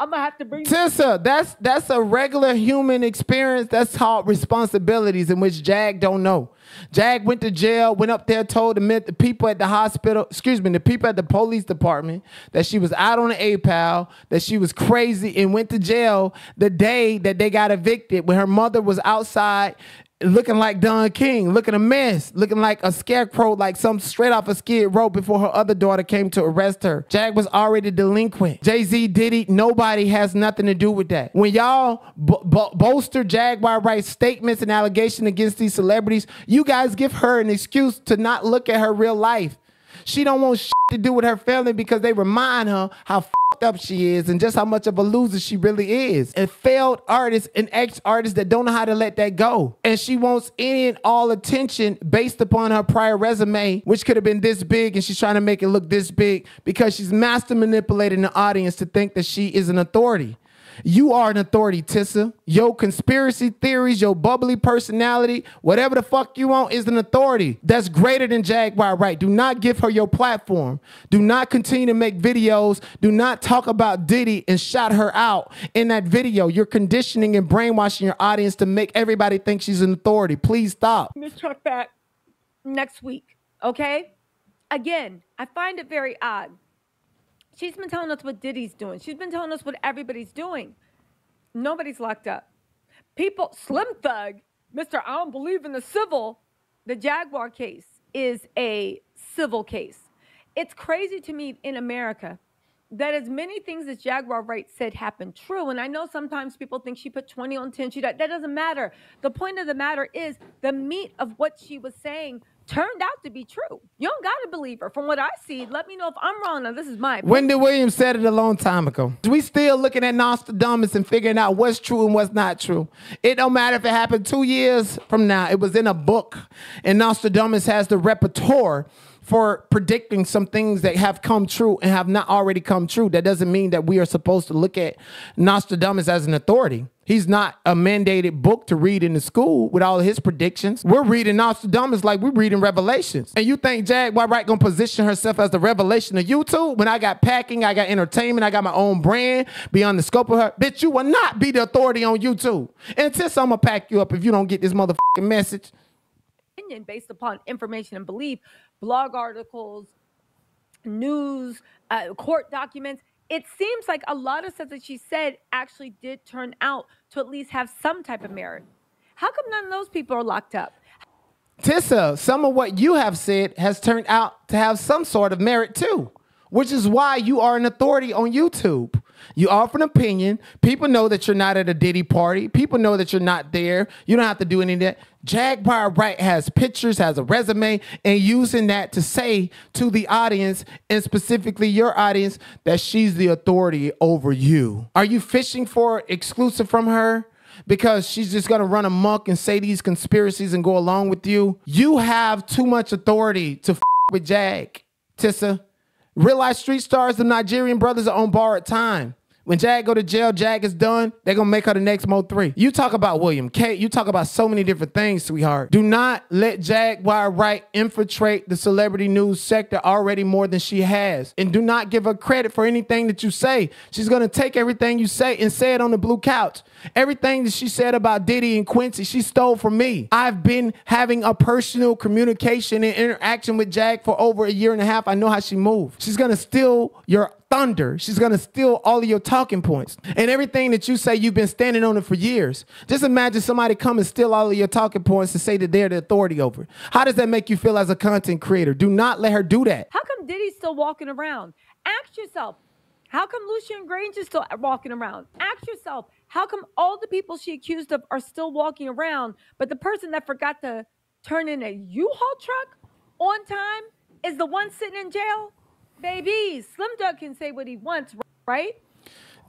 I'm gonna have to bring Tisa. That's that's a regular human experience. That's called responsibilities, in which Jag don't know. Jag went to jail, went up there, told the, the people at the hospital, excuse me, the people at the police department that she was out on an A P A L, that she was crazy, and went to jail the day that they got evicted when her mother was outside looking like Don King, looking a mess, looking like a scarecrow, like some straight off a Skid Row before her other daughter came to arrest her. Jag was already delinquent. Jay-Z, Diddy, nobody has nothing to do with that. When y'all bo bo bolster Jaguar Wright's statements and allegations against these celebrities, you guys give her an excuse to not look at her real life. She don't want shit to do with her family because they remind her how fucked up she is and just how much of a loser she really is. And failed artists and ex-artists that don't know how to let that go. And she wants any and all attention based upon her prior resume, which could have been this big, and she's trying to make it look this big because she's master manipulating the audience to think that she is an authority. You are an authority, Tisa. Your conspiracy theories, your bubbly personality, whatever the fuck you want is an authority. That's greater than Jaguar Wright. Do not give her your platform. Do not continue to make videos. Do not talk about Diddy and shout her out in that video. You're conditioning and brainwashing your audience to make everybody think she's an authority. Please stop. Miss Truck back next week, okay? Again, I find it very odd. She's been telling us what Diddy's doing. She's been telling us what everybody's doing. Nobody's locked up. People, Slim Thug, Mister I don't believe in the civil. The Jaguar case is a civil case. It's crazy to me in America that as many things as Jaguar Wright said happened true. And I know sometimes people think she put twenty on ten. She died. That doesn't matter. The point of the matter is the meat of what she was saying turned out to be true. You don't gotta believe her. From what I see, let me know if I'm wrong. Now, this is my opinion. Wendy Williams said it a long time ago. We still looking at Nostradamus and figuring out what's true and what's not true. It don't matter if it happened two years from now. It was in a book, and Nostradamus has the repertoire for predicting some things that have come true and have not already come true. That doesn't mean that we are supposed to look at Nostradamus as an authority. He's not a mandated book to read in the school with all of his predictions. We're reading Nostradamus like we're reading Revelations. And you think Jaguar Wright gonna position herself as the revelation of YouTube? When I got packing, I got entertainment, I got my own brand beyond the scope of her. Bitch, you will not be the authority on YouTube. And since I'm gonna pack you up if you don't get this motherfucking message. Opinion based upon information and belief, blog articles, news, uh, court documents. It seems like a lot of stuff that she said actually did turn out to at least have some type of merit. How come none of those people are locked up? Tisa, some of what you have said has turned out to have some sort of merit too, which is why you are an authority on YouTube. You offer an opinion. People know that you're not at a Diddy party. People know that you're not there. You don't have to do any of that. Jaguar Wright has pictures, has a resume, and using that to say to the audience, and specifically your audience, that she's the authority over you. Are you fishing for exclusive from her? Because she's just going to run amok and say these conspiracies and go along with you? You have too much authority to f with Jag, Tisa. Real Life Street Stars, the Nigerian brothers, are on borrowed time. When Jag go to jail, Jag is done. They're going to make her the next Mo three. You talk about William K. You talk about so many different things, sweetheart. Do not let Jaguar Wright infiltrate the celebrity news sector already more than she has. And do not give her credit for anything that you say. She's going to take everything you say and say it on the blue couch. Everything that she said about Diddy and Quincy, she stole from me. I've been having a personal communication and interaction with Jag for over a year and a half. I know how she moves. She's going to steal your thunder. She's going to steal all of your talking points and everything that you say. You've been standing on it for years. Just imagine somebody come and steal all of your talking points and say that they're the authority over it. How does that make you feel as a content creator? Do not let her do that. How come Diddy's still walking around? Ask yourself. How come Lucian Grainge is still walking around? Ask yourself. How come all the people she accused of are still walking around, but the person that forgot to turn in a U-Haul truck on time is the one sitting in jail? Baby, Slim Doug can say what he wants, right?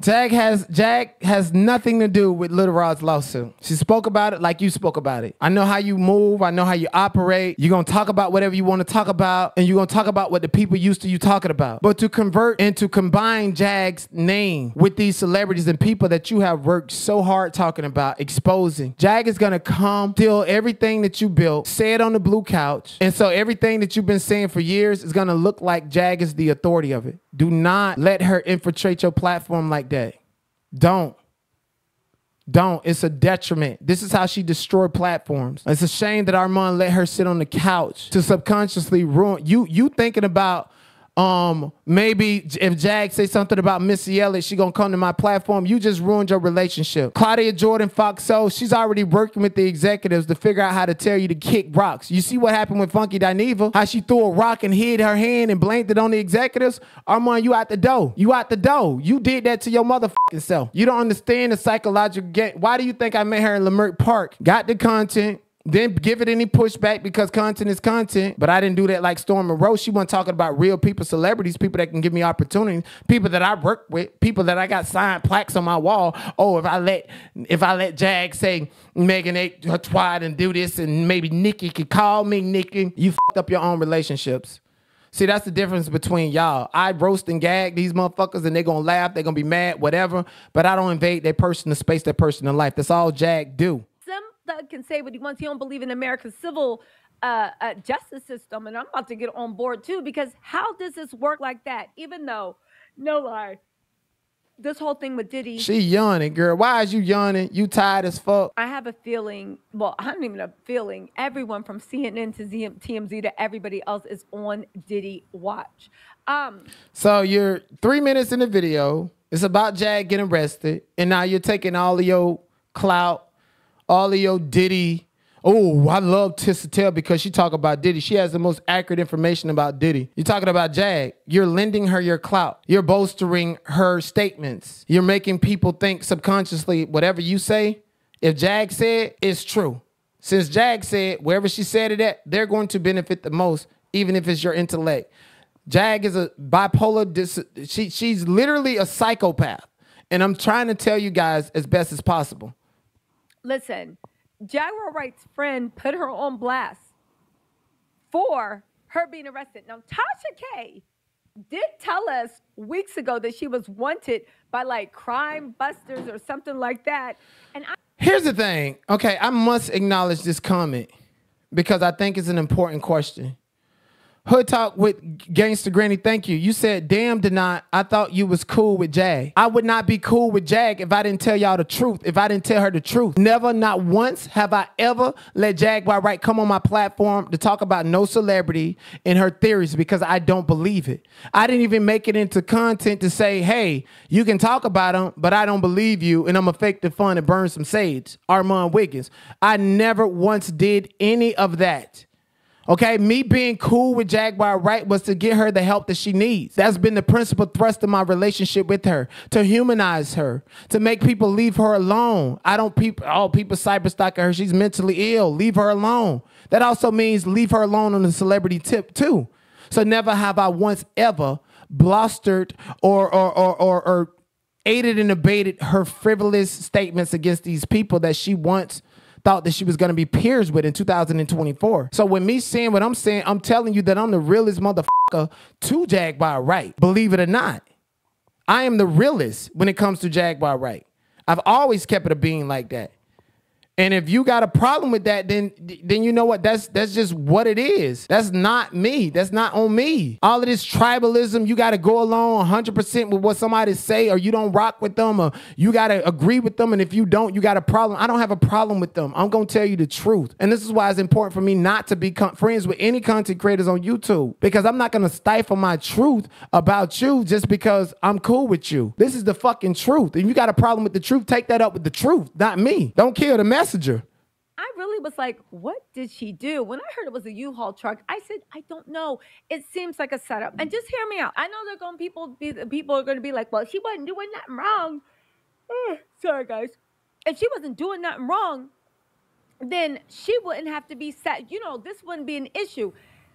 Jag has, Jag has nothing to do with Little Rod's lawsuit. She spoke about it like you spoke about it. I know how you move. I know how you operate. You're going to talk about whatever you want to talk about, and you're going to talk about what the people used to you talking about. But to convert and to combine Jag's name with these celebrities and people that you have worked so hard talking about, exposing, Jag is going to come, steal everything that you built, say it on the blue couch, and so everything that you've been saying for years is going to look like Jag is the authority of it. Do not let her infiltrate your platform like that. Don't. Don't. It's a detriment. This is how she destroyed platforms. It's a shame that Armon let her sit on the couch to subconsciously ruin. You You thinking about um maybe if Jag say something about Missy Elliott, she gonna come to my platform. You just ruined your relationship. Claudia Jordan, Fox Soul, she's already working with the executives to figure out how to tell you to kick rocks. You see what happened with Funky Dineva? How she threw a rock and hid her hand and blamed it on the executives? Armon, you out the dough. You out the dough. You did that to your motherfucking self. You don't understand the psychological game. Why do you think I met her in Leimert Park? Got the content. Didn't give it any pushback because content is content. But I didn't do that like Storm Monroe. She wasn't talking about real people, celebrities, people that can give me opportunities, people that I work with, people that I got signed plaques on my wall. Oh, if I let if I let Jag say Megan a twat and do this, and maybe Nikki could call me Nikki. You fucked up your own relationships. See, that's the difference between y'all. I roast and gag these motherfuckers, and they're going to laugh. They're going to be mad, whatever. But I don't invade their personal space, their personal life. That's all Jag do. Can say what he wants. He don't believe in America's civil uh, uh, justice system, and I'm about to get on board too, because how does this work like that? Even though, no lie, this whole thing with Diddy. She yawning, girl. Why is you yawning? You tired as fuck. I have a feeling. Well, I don't even have a feeling. Everyone from C N N to T M Z to everybody else is on Diddy watch. Um. So you're three minutes in the video. It's about Jag getting arrested, and now you're taking all of your clout. All of your Diddy. Oh, I love Tisa Tell because she talk about Diddy. She has the most accurate information about Diddy. You're talking about Jag. You're lending her your clout. You're bolstering her statements. You're making people think subconsciously whatever you say, if Jag said, it's true. Since Jag said, wherever she said it at, they're going to benefit the most, even if it's your intellect. Jag is a bipolar. Dis she, she's literally a psychopath. And I'm trying to tell you guys as best as possible. Listen, Jaguar Wright's friend put her on blast for her being arrested. Now, Tasha K did tell us weeks ago that she was wanted by, like, Crime Busters or something like that. And I Here's the thing. Okay, I must acknowledge this comment because I think it's an important question. Hood Talk with Gangsta Granny, thank you. You said, damn, did not. I thought you was cool with Jag. I would not be cool with Jag if I didn't tell y'all the truth, if I didn't tell her the truth. Never, not once have I ever let Jaguar Wright come on my platform to talk about no celebrity and her theories because I don't believe it. I didn't even make it into content to say, hey, you can talk about them, but I don't believe you, and I'm going to fake the fun and burn some sage. Armon Wiggins. I never once did any of that. Okay, me being cool with Jaguar Wright was to get her the help that she needs. That's been the principal thrust of my relationship with her, to humanize her, to make people leave her alone. I don't people, oh, people cyberstalking her. She's mentally ill. Leave her alone. That also means leave her alone on the celebrity tip too. So never have I once ever blustered or or or or, or aided and abated her frivolous statements against these people that she once thought that she was going to be peers with in two thousand twenty-four. So with me saying what I'm saying, I'm telling you that I'm the realest motherfucker to Jaguar Wright, believe it or not. I am the realest when it comes to Jaguar Wright. I've always kept it a being like that. And if you got a problem with that, then then you know what? That's that's just what it is. That's not me. That's not on me. All of this tribalism, you got to go along one hundred percent with what somebody say, or you don't rock with them, or you got to agree with them. And if you don't, you got a problem. I don't have a problem with them. I'm going to tell you the truth. And this is why it's important for me not to be friends with any content creators on YouTube, because I'm not going to stifle my truth about you just because I'm cool with you. This is the fucking truth. If you got a problem with the truth, take that up with the truth, not me. Don't kill the message. I really was like, what did she do? When I heard it was a U-Haul truck, I said, I don't know. It seems like a setup. And just hear me out. I know they're going people be people are going to be like, well, she wasn't doing nothing wrong. Sorry, guys. If she wasn't doing nothing wrong, then she wouldn't have to be set. You know, this wouldn't be an issue.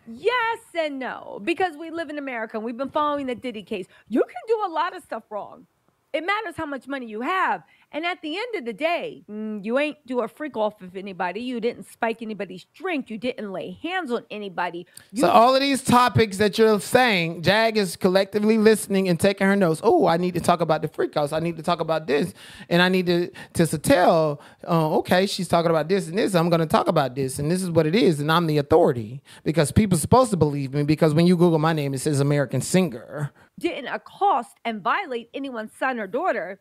Yes and no, because we live in America and we've been following the Diddy case. You can do a lot of stuff wrong. It matters how much money you have. And at the end of the day, you ain't do a freak off of anybody. You didn't spike anybody's drink. You didn't lay hands on anybody. You so all of these topics that you're saying, Jag is collectively listening and taking her notes. Oh, I need to talk about the freak house. I need to talk about this. And I need to, to tell, uh, okay, she's talking about this and this. I'm going to talk about this. And this is what it is. And I'm the authority, because people are supposed to believe me, because when you Google my name, it says American singer. Didn't accost and violate anyone's son or daughter.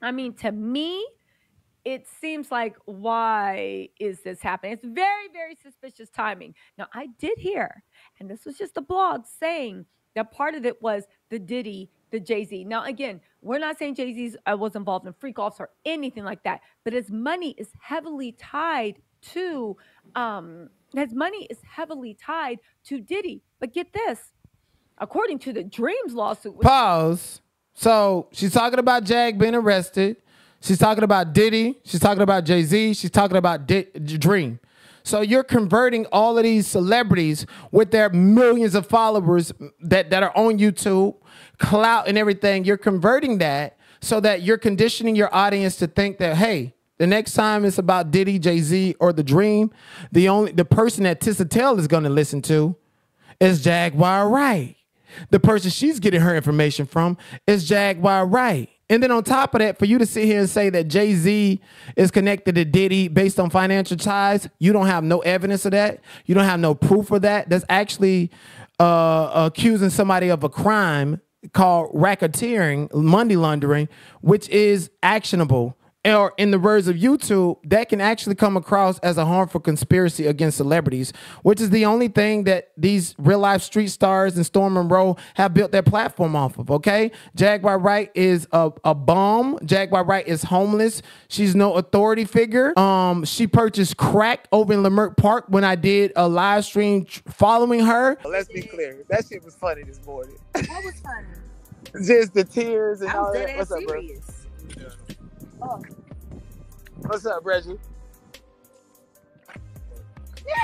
I mean, to me, it seems like, why is this happening? It's very, very suspicious timing. Now, I did hear, and this was just a blog saying that part of it was the Diddy, the Jay-Z. Now, again, we're not saying Jay-Z uh, was involved in freak-offs or anything like that, but his money is heavily tied to, um, his money is heavily tied to Diddy. But get this. According to the Dreams lawsuit. Pause. So she's talking about Jag being arrested. She's talking about Diddy. She's talking about Jay-Z. She's talking about D Dream. So you're converting all of these celebrities with their millions of followers that, that are on YouTube, clout and everything. You're converting that so that you're conditioning your audience to think that, hey, the next time it's about Diddy, Jay-Z, or the Dream, the only the person that Tisa Tell is going to listen to is Jaguar Wright. The person she's getting her information from is Jaguar Wright. And then on top of that, for you to sit here and say that Jay-Z is connected to Diddy based on financial ties, you don't have no evidence of that. You don't have no proof of that. That's actually uh, accusing somebody of a crime called racketeering, money laundering, which is actionable. Or in the words of YouTube, that can actually come across as a harmful conspiracy against celebrities, which is the only thing that these Real Life Street Stars and Storm Monroe have built their platform off of, okay? Jaguar Wright is a, a bum. Jaguar Wright is homeless. She's no authority figure. Um, she purchased crack over in Leimert Park when I did a live stream following her. Let's be clear. That shit was funny this morning. What was funny? Just the tears and I'm all that. What's up, bro? Yeah. Oh. What's up, Reggie?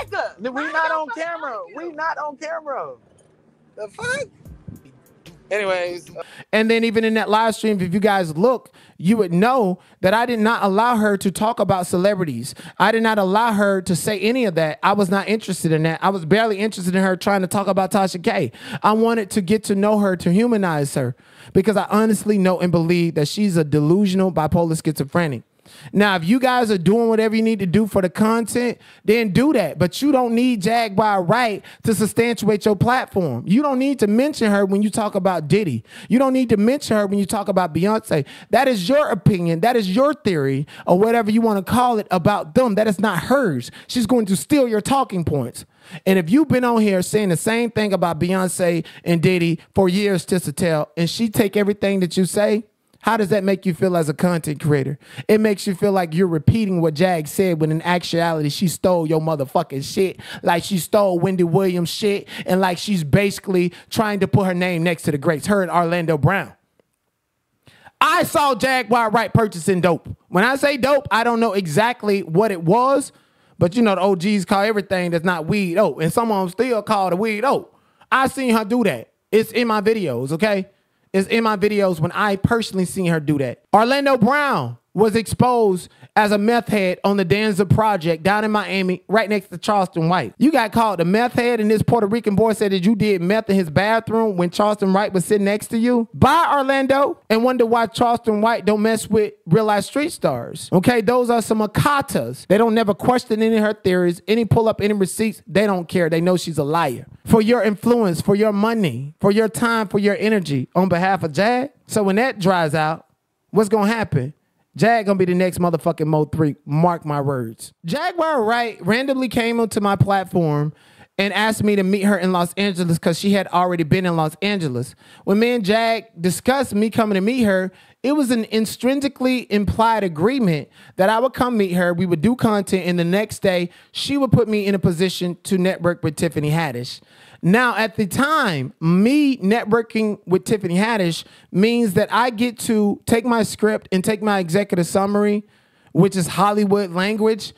Nigga! We not on camera. We not on camera. The fuck? Anyways. And then even in that live stream, if you guys look, you would know that I did not allow her to talk about celebrities. I did not allow her to say any of that. I was not interested in that. I was barely interested in her trying to talk about Tasha K. I wanted to get to know her, to humanize her, because I honestly know and believe that she's a delusional bipolar schizophrenic. Now, if you guys are doing whatever you need to do for the content, then do that. But you don't need Jaguar Wright to substantiate your platform. You don't need to mention her when you talk about Diddy. You don't need to mention her when you talk about Beyonce. That is your opinion. That is your theory, or whatever you want to call it, about them. That is not hers. She's going to steal your talking points. And if you've been on here saying the same thing about Beyonce and Diddy for years, Tisa Tell, and she take everything that you say, how does that make you feel as a content creator? It makes you feel like you're repeating what Jag said, when in actuality she stole your motherfucking shit, like she stole Wendy Williams shit, and like she's basically trying to put her name next to the greats, her and Orlando Brown. I saw Jaguar Wright purchasing dope. When I say dope, I don't know exactly what it was, but you know the O Gs call everything that's not weed dope, and some of them still call the weed dope. I seen her do that. It's in my videos, okay? It's in my videos when I personally seen her do that. Orlando Brown was exposed as a meth head on the Danza Project down in Miami, right next to Charleston White. You got called a meth head, and this Puerto Rican boy said that you did meth in his bathroom when Charleston White was sitting next to you? Bye, Orlando, and wonder why Charleston White don't mess with Real Life Street Stars. Okay, those are some Akatas. They don't never question any of her theories, any pull up, any receipts. They don't care. They know she's a liar. For your influence, for your money, for your time, for your energy on behalf of Jag. So when that dries out, what's gonna happen? Jag gonna be the next motherfucking Mo three. Mark my words. Jaguar Wright randomly came onto my platform and asked me to meet her in Los Angeles because she had already been in Los Angeles. When me and Jag discussed me coming to meet her, it was an intrinsically implied agreement that I would come meet her, we would do content, and the next day she would put me in a position to network with Tiffany Haddish. Now, at the time, me networking with Tiffany Haddish means that I get to take my script and take my executive summary, which is Hollywood language,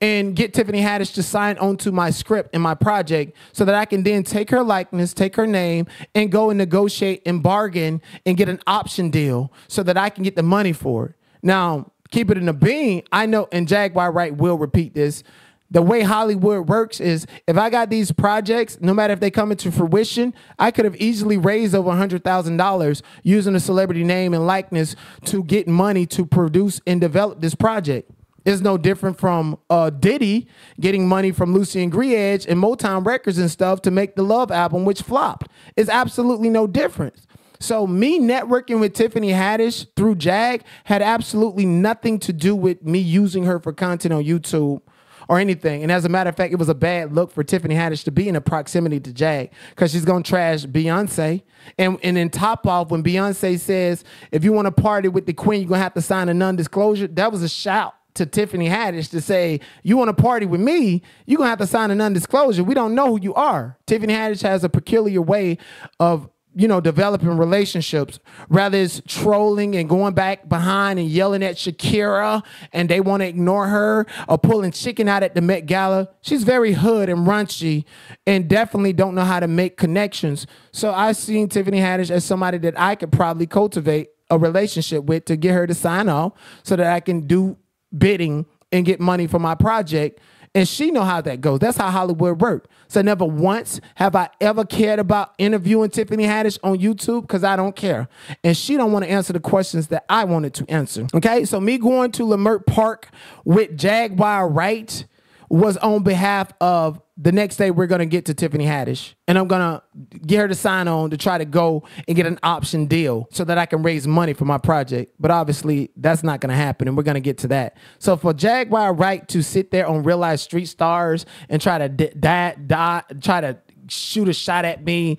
and get Tiffany Haddish to sign onto my script and my project so that I can then take her likeness, take her name, and go and negotiate and bargain and get an option deal so that I can get the money for it. Now, keep it in the bean. I know, and Jaguar Wright will repeat this, the way Hollywood works is if I got these projects, no matter if they come into fruition, I could have easily raised over one hundred thousand dollars using a celebrity name and likeness to get money to produce and develop this project. It's no different from uh, Diddy getting money from Lucian Grainge and Motown Records and stuff to make the Love album, which flopped. It's absolutely no difference. So me networking with Tiffany Haddish through Jag had absolutely nothing to do with me using her for content on YouTube or anything. And as a matter of fact, it was a bad look for Tiffany Haddish to be in a proximity to Jag because she's going to trash Beyonce. And, and then top off, when Beyonce says, if you want to party with the queen, you're going to have to sign a non-disclosure, that was a shout to Tiffany Haddish to say, you want to party with me, you're going to have to sign a non-disclosure. We don't know who you are. Tiffany Haddish has a peculiar way of, you know, developing relationships. Rather it's trolling and going back behind and yelling at Shakira and they want to ignore her or pulling chicken out at the Met Gala. She's very hood and raunchy and definitely don't know how to make connections. So I've seen Tiffany Haddish as somebody that I could probably cultivate a relationship with to get her to sign off so that I can do bidding and get money for my project. And she know how that goes. That's how Hollywood works. So never once have I ever cared about interviewing Tiffany Haddish on YouTube because I don't care. And she don't want to answer the questions that I wanted to answer. Okay, so me going to Leimert Park with Jaguar Wright was on behalf of the next day we're going to get to Tiffany Haddish. And I'm going to get her to sign on to try to go and get an option deal so that I can raise money for my project. But obviously, that's not going to happen, and we're going to get to that. So for Jaguar Wright to sit there on Real Life Street Stars and try to, di di di try to shoot a shot at me,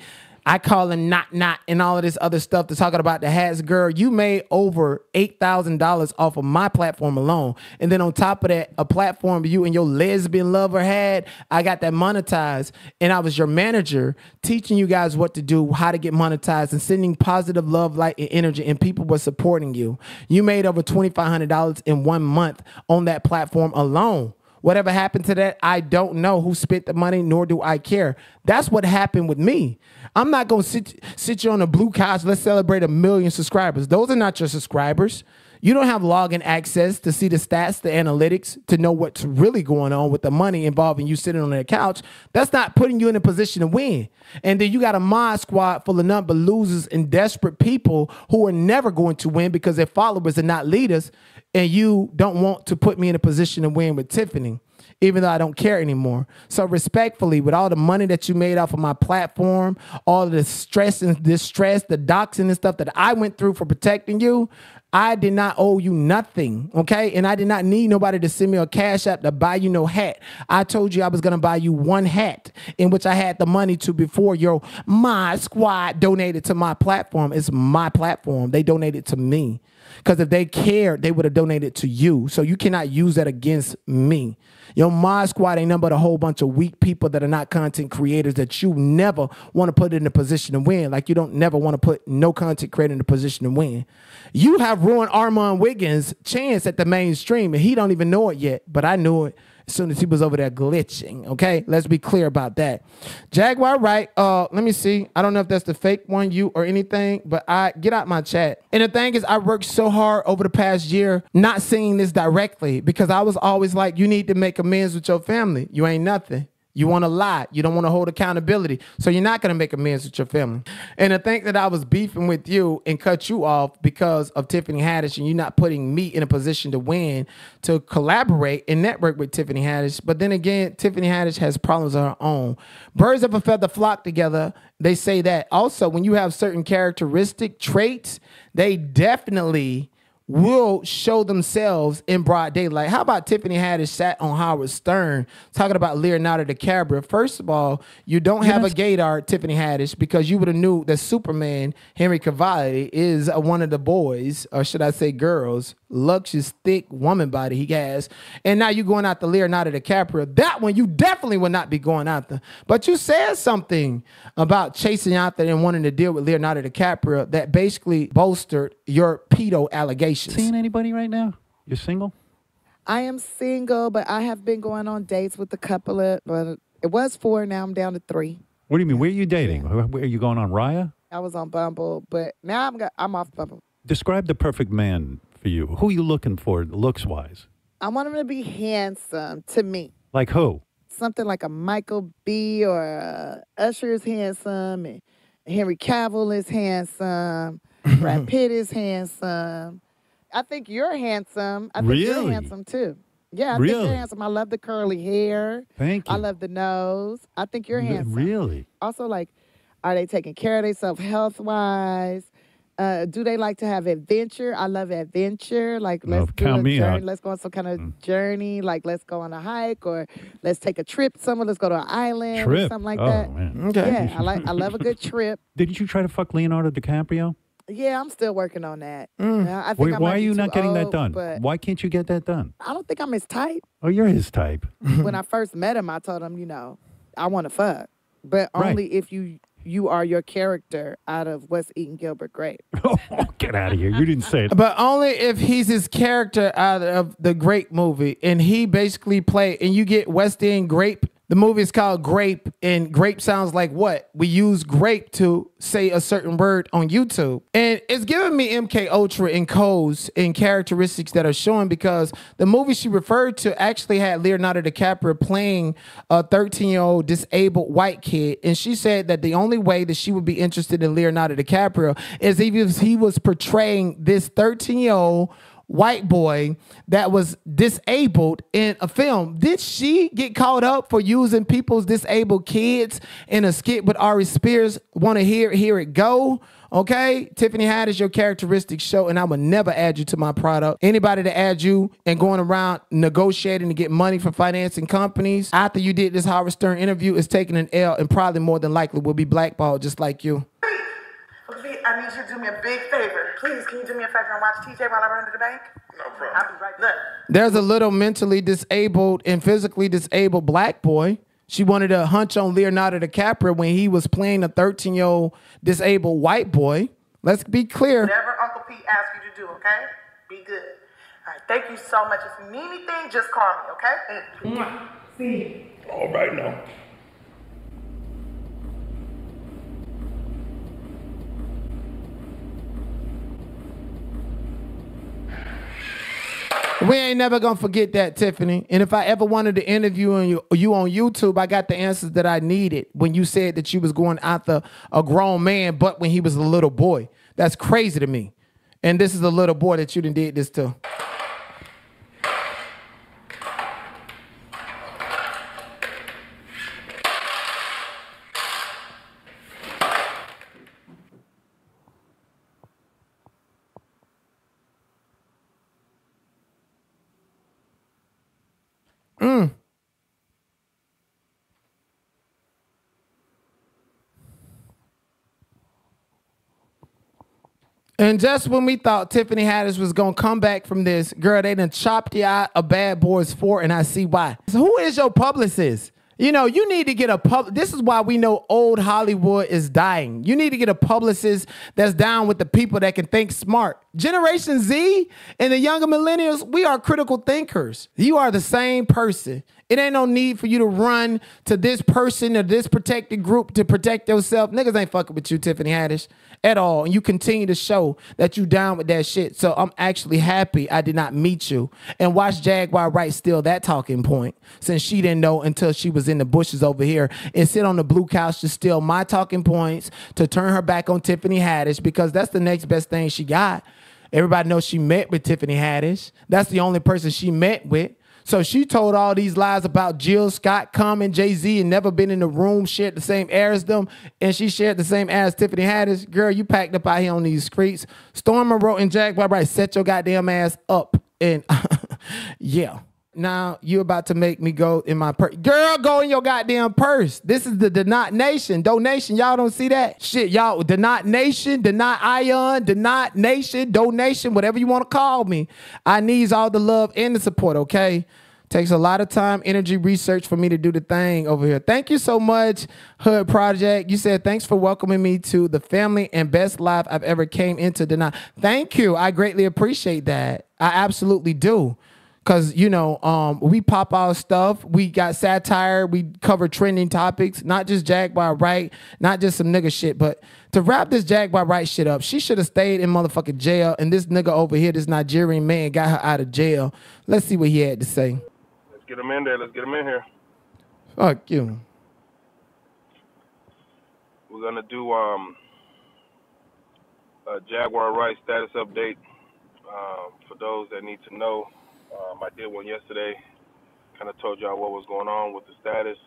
I call him Not Not and all of this other stuff to talking about the hats. Girl, you made over eight thousand dollars off of my platform alone. And then on top of that, a platform you and your lesbian lover had, I got that monetized. And I was your manager teaching you guys what to do, how to get monetized, and sending positive love, light, and energy. And people were supporting you. You made over twenty-five hundred dollars in one month on that platform alone. Whatever happened to that, I don't know who spent the money, nor do I care. That's what happened with me. I'm not going to sit, sit you on a blue couch, let's celebrate a million subscribers. Those are not your subscribers. You don't have login access to see the stats, the analytics, to know what's really going on with the money involving you sitting on that couch. That's not putting you in a position to win. And then you got a mod squad full of nothing but losers and desperate people who are never going to win because their followers are not leaders. And you don't want to put me in a position to win with Tiffany, even though I don't care anymore. So respectfully, with all the money that you made off of my platform, all the stress and distress, the doxing and stuff that I went through for protecting you, I did not owe you nothing, okay? And I did not need nobody to send me a cash app to buy you no hat. I told you I was going to buy you one hat in which I had the money to before your my squad donated to my platform. It's my platform. They donated to me because if they cared, they would have donated to you. So you cannot use that against me. Your mod squad ain't nothing but a whole bunch of weak people that are not content creators that you never want to put in a position to win. Like you don't never want to put no content creator in a position to win. You have ruined Armon Wiggins' chance at the mainstream, and he don't even know it yet, but I knew it. as soon as he was over there glitching. Okay, let's be clear about that. Jaguar Wright, uh, let me see. I don't know if that's the fake one, you or anything, but I get out my chat. And the thing is, I worked so hard over the past year not seeing this directly because I was always like, you need to make amends with your family. You ain't nothing. You want to lie. You don't want to hold accountability. So you're not going to make amends with your family. And to think that I was beefing with you and cut you off because of Tiffany Haddish and you're not putting me in a position to win, to collaborate and network with Tiffany Haddish. But then again, Tiffany Haddish has problems of her own. Birds of a feather flock together. They say that. Also, when you have certain characteristic traits, they definitely will show themselves in broad daylight. How about Tiffany Haddish sat on Howard Stern talking about Leonardo DiCaprio? First of all, you don't have a gaydar, Tiffany Haddish, because you would have knew that Superman, Henry Cavill, is one of the boys, or should I say girls, luscious, thick woman body he has. And now you're going out to Leonardo DiCaprio. That one you definitely will not be going out there. But you said something about chasing out there and wanting to deal with Leonardo DiCaprio that basically bolstered your pedo allegation. Seeing anybody right now? You're single? I am single, but I have been going on dates with a couple of, but it was four, now I'm down to three. What do you mean? Where are you dating? Where are you going on, Raya? I was on Bumble, but now I'm got, I'm off Bumble. Describe the perfect man for you. Who are you looking for looks-wise? I want him to be handsome to me. Like who? Something like a Michael B or a Usher is handsome, and Henry Cavill is handsome, Brad Pitt is handsome. I think you're handsome. I think really? You're handsome, too. Yeah, I really? think you're handsome. I love the curly hair. Thank you. I love the nose. I think you're handsome. Really? Also, like, are they taking care of themselves health-wise? Uh, do they like to have adventure? I love adventure. Like, let's do a journey. Let's go on some kind of mm. journey. Like, let's go on a hike or let's take a trip somewhere. Let's go to an island trip. or something like oh, that. Man. Okay. Yeah, I, like, I love a good trip. Didn't you try to fuck Leonardo DiCaprio? Yeah, I'm still working on that. Mm. Uh, I think Wait, I why are you not getting old, that done? Why can't you get that done? I don't think I'm his type. Oh, you're his type. When I first met him, I told him, you know, I want to fuck. But right. only if you you are your character out of What's Eating Gilbert Grape. Oh, get out of here. You didn't say it. But only if he's his character out of the Grape movie. And he basically played, and you get West End Grape. The movie is called Grape, and grape sounds like what? We use grape to say a certain word on YouTube. And it's giving me M K Ultra in codes and characteristics that are showing because the movie she referred to actually had Leonardo DiCaprio playing a thirteen-year-old disabled white kid. And she said that the only way that she would be interested in Leonardo DiCaprio is if he was portraying this thirteen-year-old white boy that was disabled in a film. Did she get caught up for using people's disabled kids in a skit with Ari Spears? Want to hear it, hear it go? Okay, Tiffany Haddish, your characteristics show, and I would never add you to my product. Anybody that add you and going around negotiating to get money from financing companies after you did this Howard Stern interview is taking an L and probably more than likely will be blackballed just like you. I need you to do me a big favor. Please, can you do me a favor and watch T J while I run to the bank? No problem. I'll be right there. There's a little mentally disabled and physically disabled black boy. She wanted to hunch on Leonardo DiCaprio when he was playing a thirteen-year-old disabled white boy. Let's be clear. Whatever Uncle Pete asks you to do, okay? Be good. All right, thank you so much. If you need anything, just call me, okay? Mm. Mm. See you. All right, now. We ain't never gonna forget that, Tiffany. And if I ever wanted to interview you, you on YouTube, I got the answers that I needed when you said that you was going after a grown man, but when he was a little boy. That's crazy to me. And this is a little boy that you done did this to. And just when we thought Tiffany Haddish was going to come back from this, girl, they done chopped the eye of Bad Boys four, and I see why. So who is your publicist? You know, you need to get a pub. This is why we know old Hollywood is dying. You need to get a publicist that's down with the people that can think smart. Generation Z and the younger millennials, we are critical thinkers. You are the same person. It ain't no need for you to run to this person or this protected group to protect yourself. Niggas ain't fucking with you, Tiffany Haddish, at all. And you continue to show that you down with that shit. So I'm actually happy I did not meet you. And watch Jaguar Wright steal that talking point, since she didn't know until she was in the bushes over here, and sit on the blue couch to steal my talking points to turn her back on Tiffany Haddish, because that's the next best thing she got. Everybody knows she met with Tiffany Haddish. That's the only person she met with. So she told all these lies about Jill, Scott, Common, Jay-Z, and never been in the room, shared the same air as them, and she shared the same air as Tiffany Haddish. Girl, you packed up out here on these streets. Storm Monroe and Jaguar Wright, set your goddamn ass up. And yeah. Now you about to make me go in my purse. Girl, go in your goddamn purse. This is the Denot Nation. Donation. Y'all don't see that? Shit, y'all. Denot Nation, Denot Ion, Denot Nation, Donation, whatever you want to call me. I need all the love and the support, okay? Takes a lot of time, energy, research for me to do the thing over here. Thank you so much, Hood Project. You said, thanks for welcoming me to the family and best life I've ever came into Denot. Thank you. I greatly appreciate that. I absolutely do. Because, you know, um, we pop out stuff. We got satire. We cover trending topics. Not just Jaguar Wright. Not just some nigga shit. But to wrap this Jaguar Wright shit up, she should have stayed in motherfucking jail. And this nigga over here, this Nigerian man, got her out of jail. Let's see what he had to say. Let's get him in there. Let's get him in here. Fuck you. We're going to do um, a Jaguar Wright status update uh, for those that need to know. Um, I did one yesterday, kind of told y'all what was going on with the status.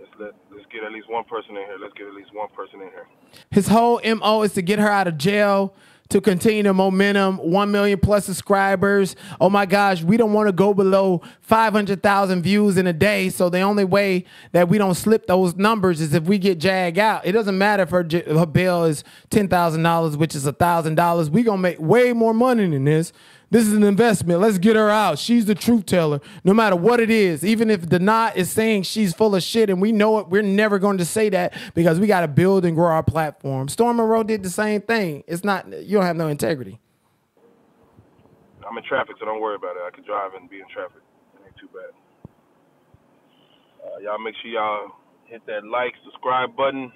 Let's, let, let's get at least one person in here. Let's get at least one person in here. His whole M O is to get her out of jail, to continue the momentum, one million plus subscribers. Oh my gosh, we don't want to go below five hundred thousand views in a day. So the only way that we don't slip those numbers is if we get Jag out. It doesn't matter if her, her bill is ten thousand dollars, which is one thousand dollars. We're going to make way more money than this. This is an investment. Let's get her out. She's the truth teller, no matter what it is. Even if Denot is saying she's full of shit and we know it, we're never going to say that because we got to build and grow our platform. Storm Monroe did the same thing. It's not, you don't have no integrity. I'm in traffic, so don't worry about it. I can drive and be in traffic. It ain't too bad. Uh, y'all make sure y'all hit that like, subscribe button.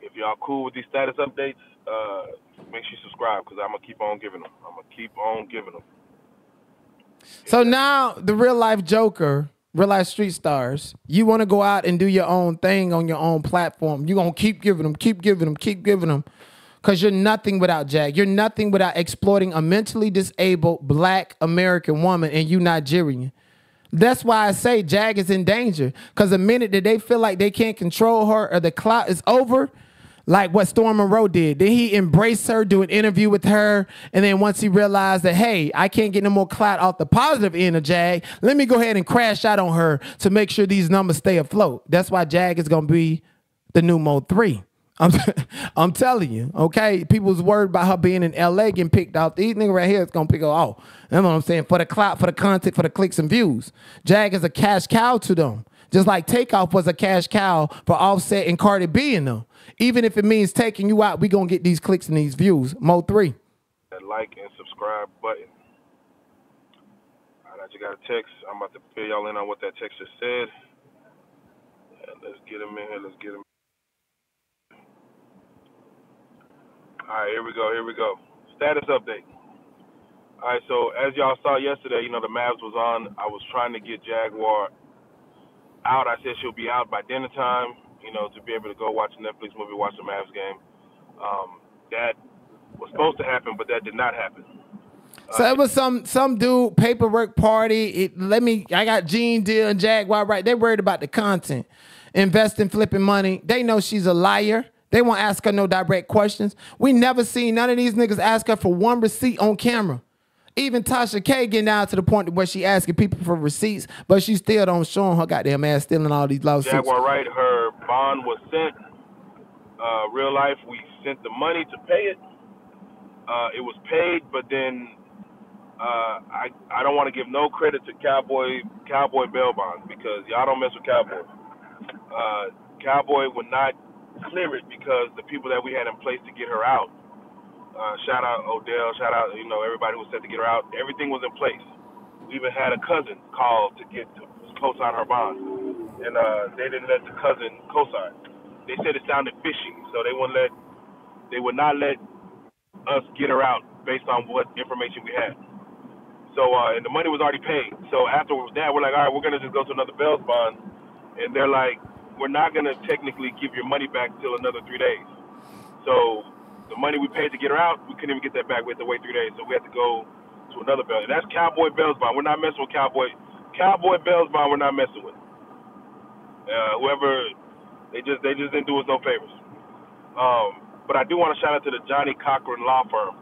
If y'all cool with these status updates, uh, make sure you subscribe, because I'm going to keep on giving them. I'm going to keep on giving them. So now the Real Life Joker, Real Life Street Stars, you want to go out and do your own thing on your own platform. You're going to keep giving them, keep giving them, keep giving them, because you're nothing without Jag. You're nothing without exploiting a mentally disabled black American woman, and you Nigerian. That's why I say Jag is in danger, because the minute that they feel like they can't control her or the clout is over, like what Storm Monroe did. Then he embraced her, do an interview with her, and then once he realized that, hey, I can't get no more clout off the positive end of Jag, let me go ahead and crash out on her to make sure these numbers stay afloat. That's why Jag is going to be the new Mo three. I'm, I'm telling you, okay? People was worried about her being in L A getting picked off. These niggas right here is going to pick her off. That's what I'm saying. For the clout, for the content, for the clicks and views. Jag is a cash cow to them. Just like Takeoff was a cash cow for Offset and Cardi B in them. Even if it means taking you out, we gonna get these clicks and these views. Mo three. That like and subscribe button. All right, I just got a text. I'm about to fill y'all in on what that text just said. Yeah, let's get him in here. Let's get him. All right, here we go. Here we go. Status update. All right, so as y'all saw yesterday, you know, the Mavs was on. I was trying to get Jaguar out. I said she'll be out by dinner time, you know, to be able to go watch a Netflix movie, watch the Mavs game. Um, that was supposed to happen, but that did not happen. So uh, it was some some dude paperwork party. It, let me. I got Gene Deal and Jaguar Wright. They worried about the content, investing, flipping money. They know she's a liar. They won't ask her no direct questions. We never seen none of these niggas ask her for one receipt on camera. Even Tasha K getting down to the point where she asking people for receipts, but she still don't show her goddamn ass stealing all these lawsuits. Jaguar Wright, her bond was sent. Uh, real life, we sent the money to pay it. Uh, it was paid, but then uh, I I don't want to give no credit to Cowboy Cowboy bail bonds, because y'all don't mess with Cowboy. Uh, Cowboy would not clear it because the people that we had in place to get her out. Uh, shout out Odell, shout out, you know, everybody who was set to get her out. Everything was in place. we even had a cousin call to get to co-sign her bond, and uh, they didn't let the cousin co-sign. They said it sounded fishy, so they wouldn't let, they would not let us get her out based on what information we had. So uh, and the money was already paid. So after that, we're like, all right, we're gonna just go to another bail bond, and they're like, we're not gonna technically give your money back till another three days. So the money we paid to get her out, we couldn't even get that back. We had to wait three days, so we had to go to another bail. And that's Cowboy Bail's Bond. We're not messing with Cowboy. Cowboy Bail's Bond, we're not messing with. Uh, whoever, they just they just didn't do us no favors. Um, but I do want to shout out to the Johnny Cochran Law Firm,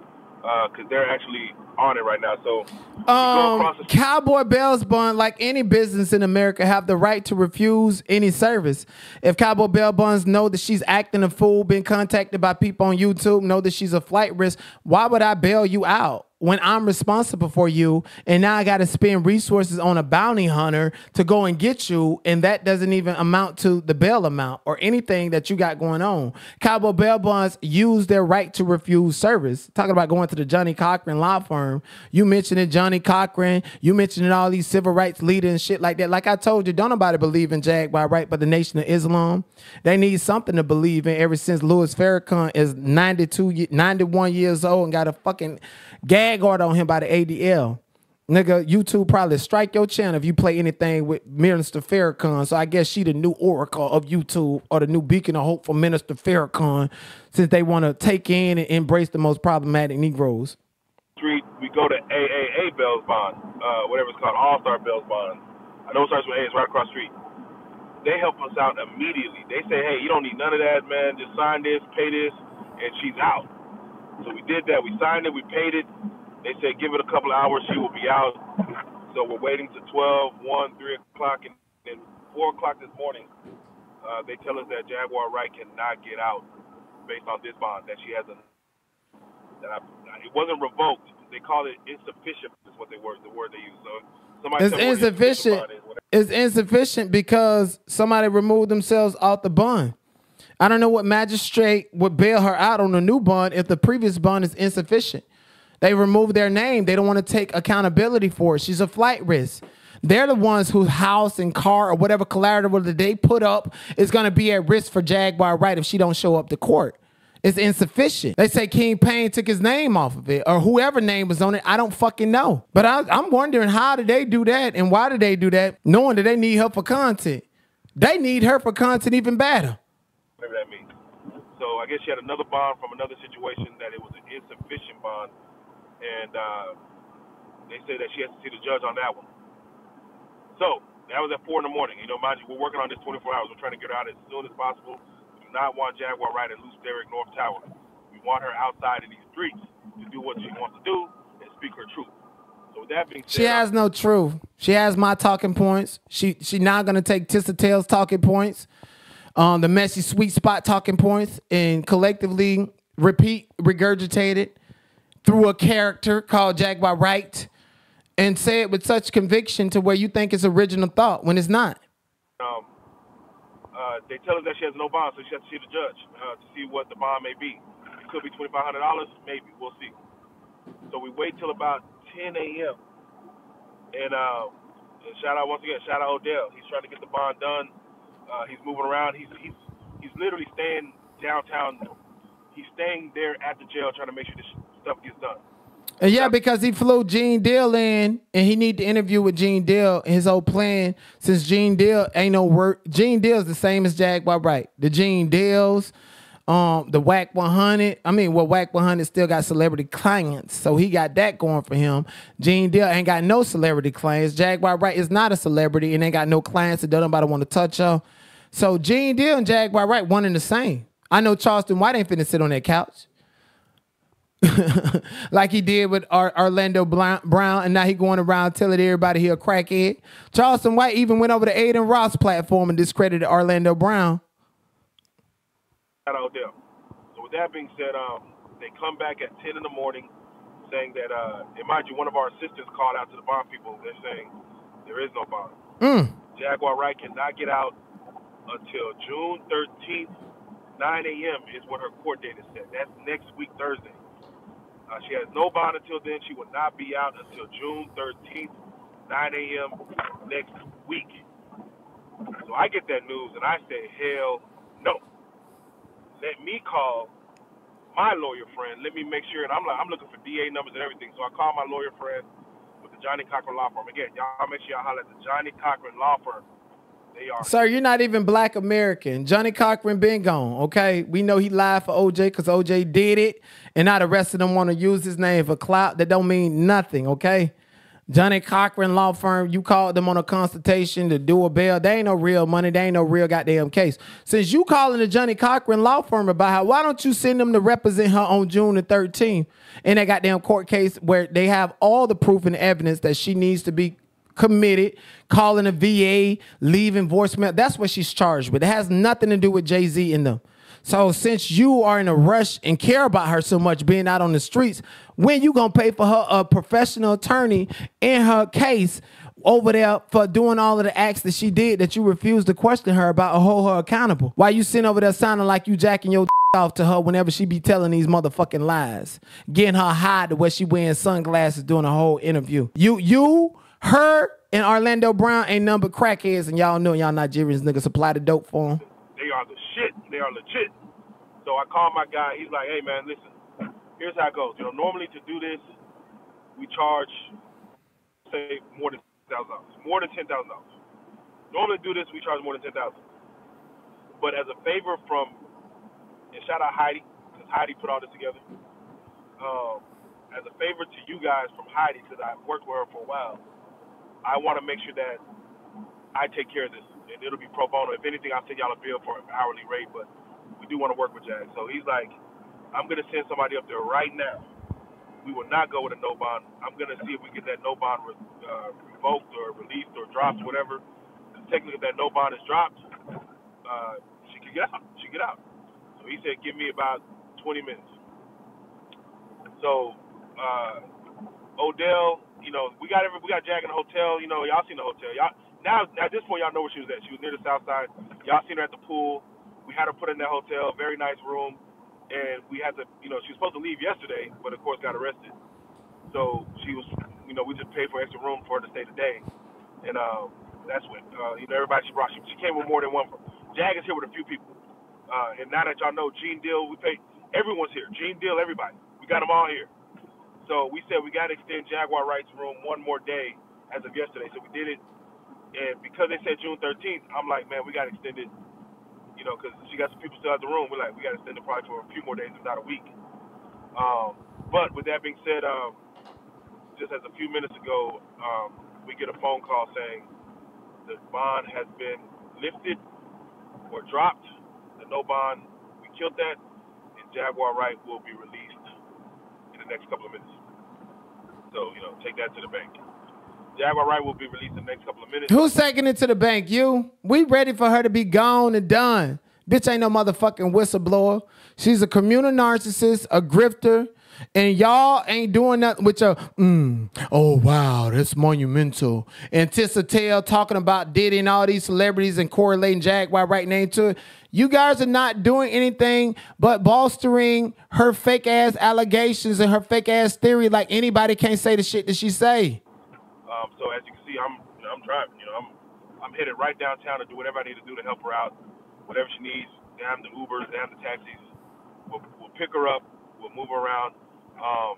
because uh, they're actually on it right now. So um, the- Cowboy Bail's Bond, like any business in America, have the right to refuse any service. If Cowboy Bail Bonds know that she's acting a fool, been contacted by people on YouTube, know that she's a flight risk, why would I bail you out when I'm responsible for you, and now I got to spend resources on a bounty hunter to go and get you, and that doesn't even amount to the bail amount or anything that you got going on? Cowboy Bail Bonds use their right to refuse service. Talking about going to the Johnny Cochran Law Firm, you mentioned it, Johnny Cochran, you mentioned all these civil rights leaders and shit like that. Like I told you, don't nobody believe in Jaguar Wright but the Nation of Islam. They need something to believe in ever since Louis Farrakhan is ninety-two, ninety-one years old and got a fucking gas guard on him by the A D L. Nigga, YouTube probably strike your channel if you play anything with Minister Farrakhan. So I guess she the new oracle of YouTube, or the new beacon of hope for Minister Farrakhan, since they want to take in and embrace the most problematic Negroes. Street, we go to triple A Bail's Bond, uh, whatever it's called, All-Star Bail's Bond. I know it starts with A, it's right across the street. They help us out immediately. They say, hey, you don't need none of that, man. Just sign this, pay this, and she's out. So we did that. We signed it, we paid it. They said, give it a couple of hours, she will be out. So we're waiting to twelve, one, three o'clock, and then four o'clock this morning, uh, they tell us that Jaguar Wright cannot get out based on this bond, that she hasn't, that I, it wasn't revoked. They call it insufficient, is what they word, the word they use. So somebody it's insufficient. It's insufficient because somebody removed themselves off the bond. I don't know what magistrate would bail her out on a new bond if the previous bond is insufficient. They remove their name. They don't want to take accountability for it. She's a flight risk. They're the ones whose house and car or whatever collateral that they put up is going to be at risk for Jaguar Wright if she don't show up to court. It's insufficient. They say King Payne took his name off of it, or whoever name was on it. I don't fucking know. But I, I'm wondering, how did they do that, and why did they do that, knowing that they need her for content? They need her for content even better. Whatever that means. So I guess she had another bond from another situation that it was an insufficient bond. And uh, they said that she has to see the judge on that one. So that was at four in the morning. You know, mind you, we're working on this twenty-four hours. We're trying to get her out as soon as possible. We do not want Jaguar Wright and Luce Derrick North Tower. We want her outside in these streets to do what she wants to do and speak her truth. So with that being said, she has no truth. She has my talking points. She she not gonna take Tisa Tell's talking points, um, the messy sweet spot talking points, and collectively repeat regurgitate it through a character called Jaguar Wright, and say it with such conviction to where you think it's original thought when it's not. Um, uh, they tell us that she has no bond, so she has to see the judge uh, to see what the bond may be. It could be twenty-five hundred dollars, maybe. We'll see. So we wait till about ten a.m. And, uh, and shout out once again, shout out Odell. He's trying to get the bond done. Uh, he's moving around. He's, he's, he's literally staying downtown. He's staying there at the jail trying to make sure this stuff gets done. And yeah, because he flew Gene Deal in, and he need to interview with Gene Deal and his whole plan, since Gene Deal ain't no work. Gene Deal's the same as Jaguar Wright. The Gene Deals, um, the W A C one hundred. I mean, well, W A C one hundred still got celebrity clients, so he got that going for him. Gene Deal ain't got no celebrity clients. Jaguar Wright is not a celebrity and ain't got no clients that don't nobody want to touch her. So Gene Deal and Jaguar Wright one and the same. I know Charleston White ain't finna sit on that couch like he did with Ar- Orlando Brown, and now he going around telling everybody he a crackhead. Charleston White even went over to Aiden Ross' platform and discredited Orlando Brown. So with that being said, um, they come back at ten in the morning saying that, uh, and mind you, one of our assistants called out to the bond people. They're saying there is no bond. Mm. Jaguar Wright cannot get out until June thirteenth, nine a.m. is what her court date is set. That's next week, Thursday. Uh, she has no bond until then. She will not be out until June thirteenth, nine a.m. next week. So I get that news, and I said, hell no. Let me call my lawyer friend. Let me make sure. And I'm like, I'm looking for D A numbers and everything. So I call my lawyer friend with the Johnny Cochran Law Firm. Again, y'all make sure y'all holler at the Johnny Cochran Law Firm. They are. Sir, you're not even black American. Johnny Cochran been gone, okay? We know he lied for O J because O J did it, and now the rest of them want to use his name for clout. That don't mean nothing, okay? Johnny Cochran Law Firm, you called them on a consultation to do a bail. They ain't no real money. They ain't no real goddamn case. Since you calling the Johnny Cochran Law Firm about her, why don't you send them to represent her on June the thirteenth in that goddamn court case where they have all the proof and evidence that she needs to be committed, calling a V A, leaving voicemail. That's what she's charged with. It has nothing to do with Jay-Z in them. So since you are in a rush and care about her so much being out on the streets, when you going to pay for her a professional attorney in her case over there for doing all of the acts that she did that you refused to question her about or hold her accountable? Why you sitting over there sounding like you jacking your off to her whenever she be telling these motherfucking lies, getting her high to where she wearing sunglasses doing a whole interview? You, you, her, and Orlando Brown ain't nothing but crackheads, and y'all know y'all Nigerians niggas supply the dope for them. They are the shit. They are legit. So I called my guy. He's like, hey, man, listen, here's how it goes. You know, normally to do this, we charge, say, more than ten thousand dollars. More than ten thousand dollars. Normally to do this, we charge more than ten thousand dollars. But as a favor from, and shout out Heidi, because Heidi put all this together. Um, as a favor to you guys from Heidi, because I've worked with her for a while, I want to make sure that I take care of this, and it'll be pro bono. If anything, I'll send y'all a bill for an hourly rate, but we do want to work with Jag. So he's like, I'm going to send somebody up there right now. We will not go with a no bond. I'm going to see if we get that no bond re uh, revoked or released or dropped, whatever. Technically, if that no bond is dropped, uh, she can get out. She can get out. So he said, give me about twenty minutes. So uh, Odell, you know, we got every, we got Jag in the hotel. You know, y'all seen the hotel. Y'all. Now, at this point, y'all know where she was at. She was near the south side. Y'all seen her at the pool. We had her put in that hotel, very nice room. And we had to, you know, she was supposed to leave yesterday, but, of course, got arrested. So she was, you know, we just paid for extra room for her to stay today. And uh, that's when, uh, you know, everybody she brought. She, she came with more than one. Jag is here with a few people. Uh, and now that y'all know, Gene Deal, we paid. Everyone's here. Gene Deal, everybody. We got them all here. So we said we got to extend Jaguar Wright's room one more day as of yesterday. So we did it. And because they said June thirteenth, I'm like, man, we got to extend it, you know, because she got some people still out the room. We're like, we got to extend it probably for a few more days, if not a week. Um, but with that being said, um, just as a few minutes ago, um, we get a phone call saying the bond has been lifted or dropped. The no bond, we killed that, and Jaguar Wright will be released in the next couple of minutes. So, you know, take that to the bank. Jaguar Wright will be released in the next couple of minutes. Who's taking it to the bank? You? We ready for her to be gone and done. Bitch ain't no motherfucking whistleblower. She's a communal narcissist, a grifter, and y'all ain't doing nothing with your, mm, oh, wow, that's monumental. And Tisa Tell talking about Diddy and all these celebrities and correlating Jaguar Wright name to it. You guys are not doing anything but bolstering her fake-ass allegations and her fake-ass theory like anybody can't say the shit that she say. Um, so as you can see, I'm you know, I'm driving. You know, I'm I'm headed right downtown to do whatever I need to do to help her out, whatever she needs. Damn the Ubers, damn the taxis. We'll, we'll pick her up. We'll move her around. Um,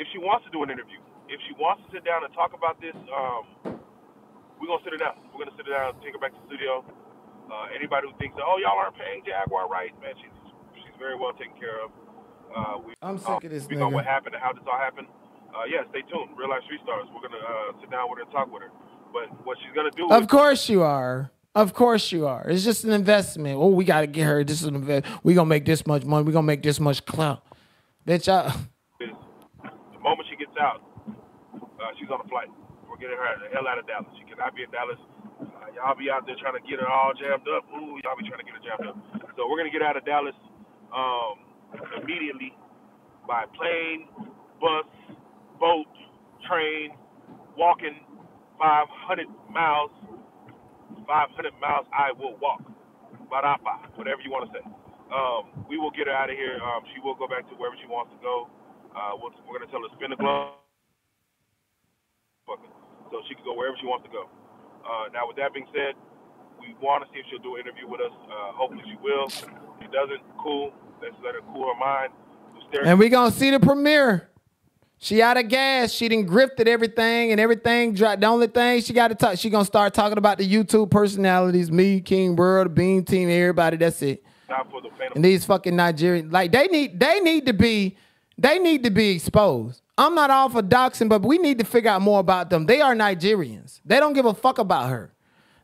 if she wants to do an interview, if she wants to sit down and talk about this, um, we're gonna sit her down. We're gonna sit her down, take her back to the studio. Uh, anybody who thinks, oh, y'all aren't paying Jaguar Wright, man, she's she's very well taken care of. Uh, we, I'm sick um, of this. We know what happened and how this all happened. Uh, yeah, stay tuned. Real Life Street Stars. We're going to uh, sit down with her and talk with her. But what she's going to do Of is course you are. Of course you are. It's just an investment. Oh, we got to get her. This is an investment. We're going to make this much money. We're going to make this much clout. Bitch, I... The moment she gets out, uh, she's on a flight. We're getting her the hell out of Dallas. She cannot be in Dallas. Uh, y'all be out there trying to get her all jammed up. Ooh, y'all be trying to get her jammed up. So we're going to get out of Dallas um, immediately by plane, bus, boat, train, walking five hundred miles, five hundred miles I will walk, barapa, whatever you want to say. Um, we will get her out of here. Um, she will go back to wherever she wants to go. Uh, we'll, we're going to tell her to spin the globe. so she can go wherever she wants to go. Uh, now, with that being said, we want to see if she'll do an interview with us. Uh, hopefully she will. If she doesn't, cool. Let's let her cool her mind. We'll and we're going to see the premiere. She out of gas. She done grifted everything and everything dropped. The only thing she got to talk, she going to start talking about the YouTube personalities, me, King World, Bean Team, everybody. That's it. Not for the and these fucking Nigerians, like they need, they need to be, they need to be exposed. I'm not all for doxing, but we need to figure out more about them. They are Nigerians. They don't give a fuck about her.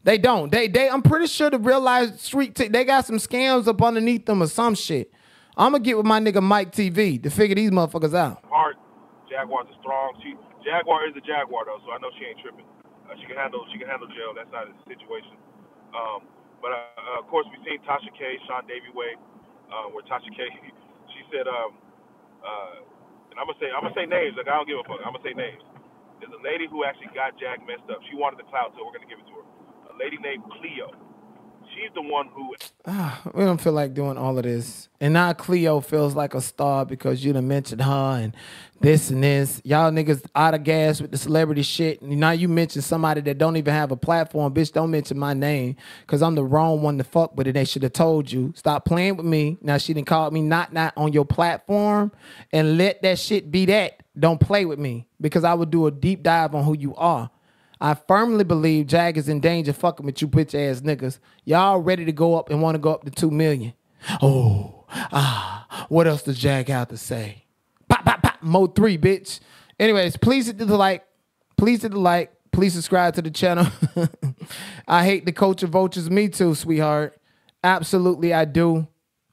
They don't. They, they. I'm pretty sure the Real Life Street, they got some scams up underneath them or some shit. I'm gonna get with my nigga Mike T V to figure these motherfuckers out. Hard. Jaguar's a strong. She, Jaguar is a Jaguar though, so I know she ain't tripping. Uh, she can handle. She can handle jail. That's not a situation. Um, but uh, uh, of course, we've seen Tasha K, Sean David Way, uh, where Tasha K, she said, um, uh, and I'm gonna say, I'm gonna say names. Like I don't give a fuck. I'm gonna say names. There's a lady who actually got Jag messed up. She wanted the clout, so we're gonna give it to her. A lady named Cleo. She's the one who. Ah, we don't feel like doing all of this. And now Cleo feels like a star because you done mentioned her and this and this. Y'all niggas out of gas with the celebrity shit. And now you mention somebody that don't even have a platform. Bitch, don't mention my name because I'm the wrong one to fuck with it. They should have told you. Stop playing with me. Now she done called me not not on your platform and let that shit be that. Don't play with me because I would do a deep dive on who you are. I firmly believe Jag is in danger fucking with you bitch ass niggas. Y'all ready to go up and want to go up to two million. Oh, ah, what else does Jag have to say? Pop, pop, pop, Mo three, bitch. Anyways, please hit the like. Please hit the like. Please subscribe to the channel. I hate the culture vultures. Me too, sweetheart. Absolutely, I do.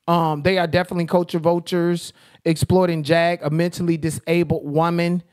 Um, they are definitely culture vultures exploiting Jag, a mentally disabled woman.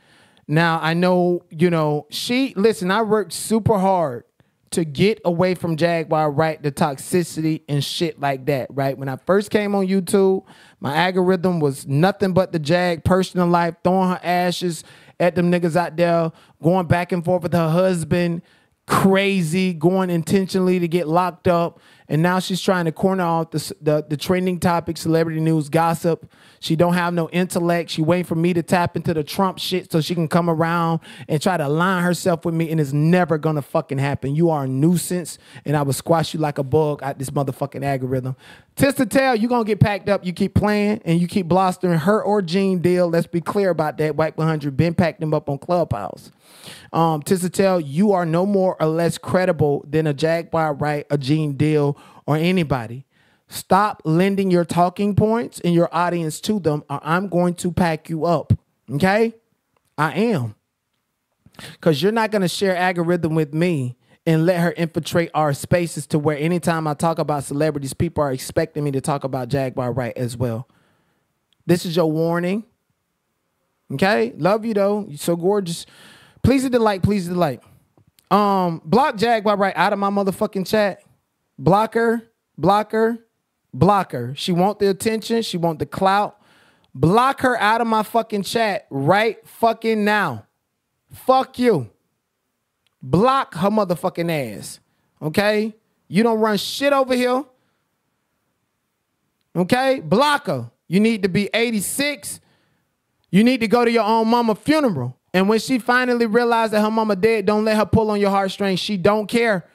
Now, I know, you know, she, listen, I worked super hard to get away from Jaguar, right, the toxicity and shit like that, right? When I first came on YouTube, my algorithm was nothing but the Jag, personal life, throwing her ashes at them niggas out there, going back and forth with her husband, crazy, going intentionally to get locked up. And now she's trying to corner off the, the, the trending topic, celebrity news, gossip. She don't have no intellect. She waiting for me to tap into the Trump shit so she can come around and try to align herself with me, and it's never going to fucking happen. You are a nuisance, and I will squash you like a bug out this motherfucking algorithm. Tisa Tell, you're going to get packed up. You keep playing, and you keep blustering her or Gene Deal. Let's be clear about that. Whack one hundred been packed them up on Clubhouse. Um, Tisa Tell, you are no more or less credible than a Jaguar Wright, a Gene Deal, or anybody. Stop lending your talking points and your audience to them, or I'm going to pack you up. Okay? I am. Because you're not going to share algorithm with me and let her infiltrate our spaces to where anytime I talk about celebrities, people are expecting me to talk about Jaguar Wright as well. This is your warning. Okay? Love you, though. You're so gorgeous. Please hit the like. Please hit the like. Um, block Jaguar Wright out of my motherfucking chat. Block her, block her, block her. She want the attention. She want the clout. Block her out of my fucking chat right fucking now. Fuck you. Block her motherfucking ass. Okay? You don't run shit over here. Okay? Block her. You need to be eighty-six. You need to go to your own mama's funeral. And when she finally realized that her mama dead, don't let her pull on your heartstrings. She don't care.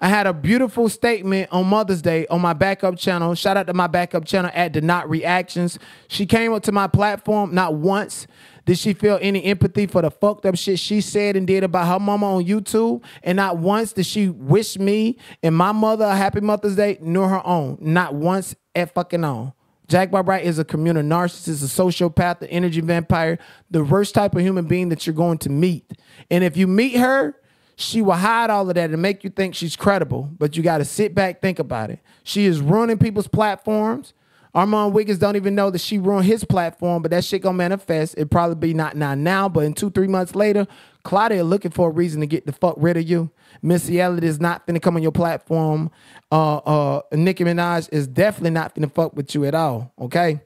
I had a beautiful statement on Mother's Day on my backup channel. Shout out to my backup channel at The Not Reactions. She came up to my platform. Not once did she feel any empathy for the fucked up shit she said and did about her mama on YouTube. And not once did she wish me and my mother a happy Mother's Day, nor her own. Not once at fucking all. Jaguar Wright is a communal narcissist, a sociopath, an energy vampire, the worst type of human being that you're going to meet. And if you meet her, she will hide all of that and make you think she's credible, but you got to sit back, think about it. She is ruining people's platforms. Armon Wiggins don't even know that she ruined his platform, but that shit going to manifest. It probably be not now, now, but in two, three months later, Claudia looking for a reason to get the fuck rid of you. Missy Elliott is not finna come on your platform. Uh, uh, Nicki Minaj is definitely not finna fuck with you at all, okay?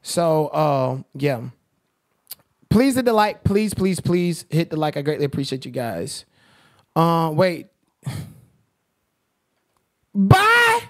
So, uh, yeah. Please hit the like. Please, please, please hit the like. I greatly appreciate you guys. Uh, wait. Bye!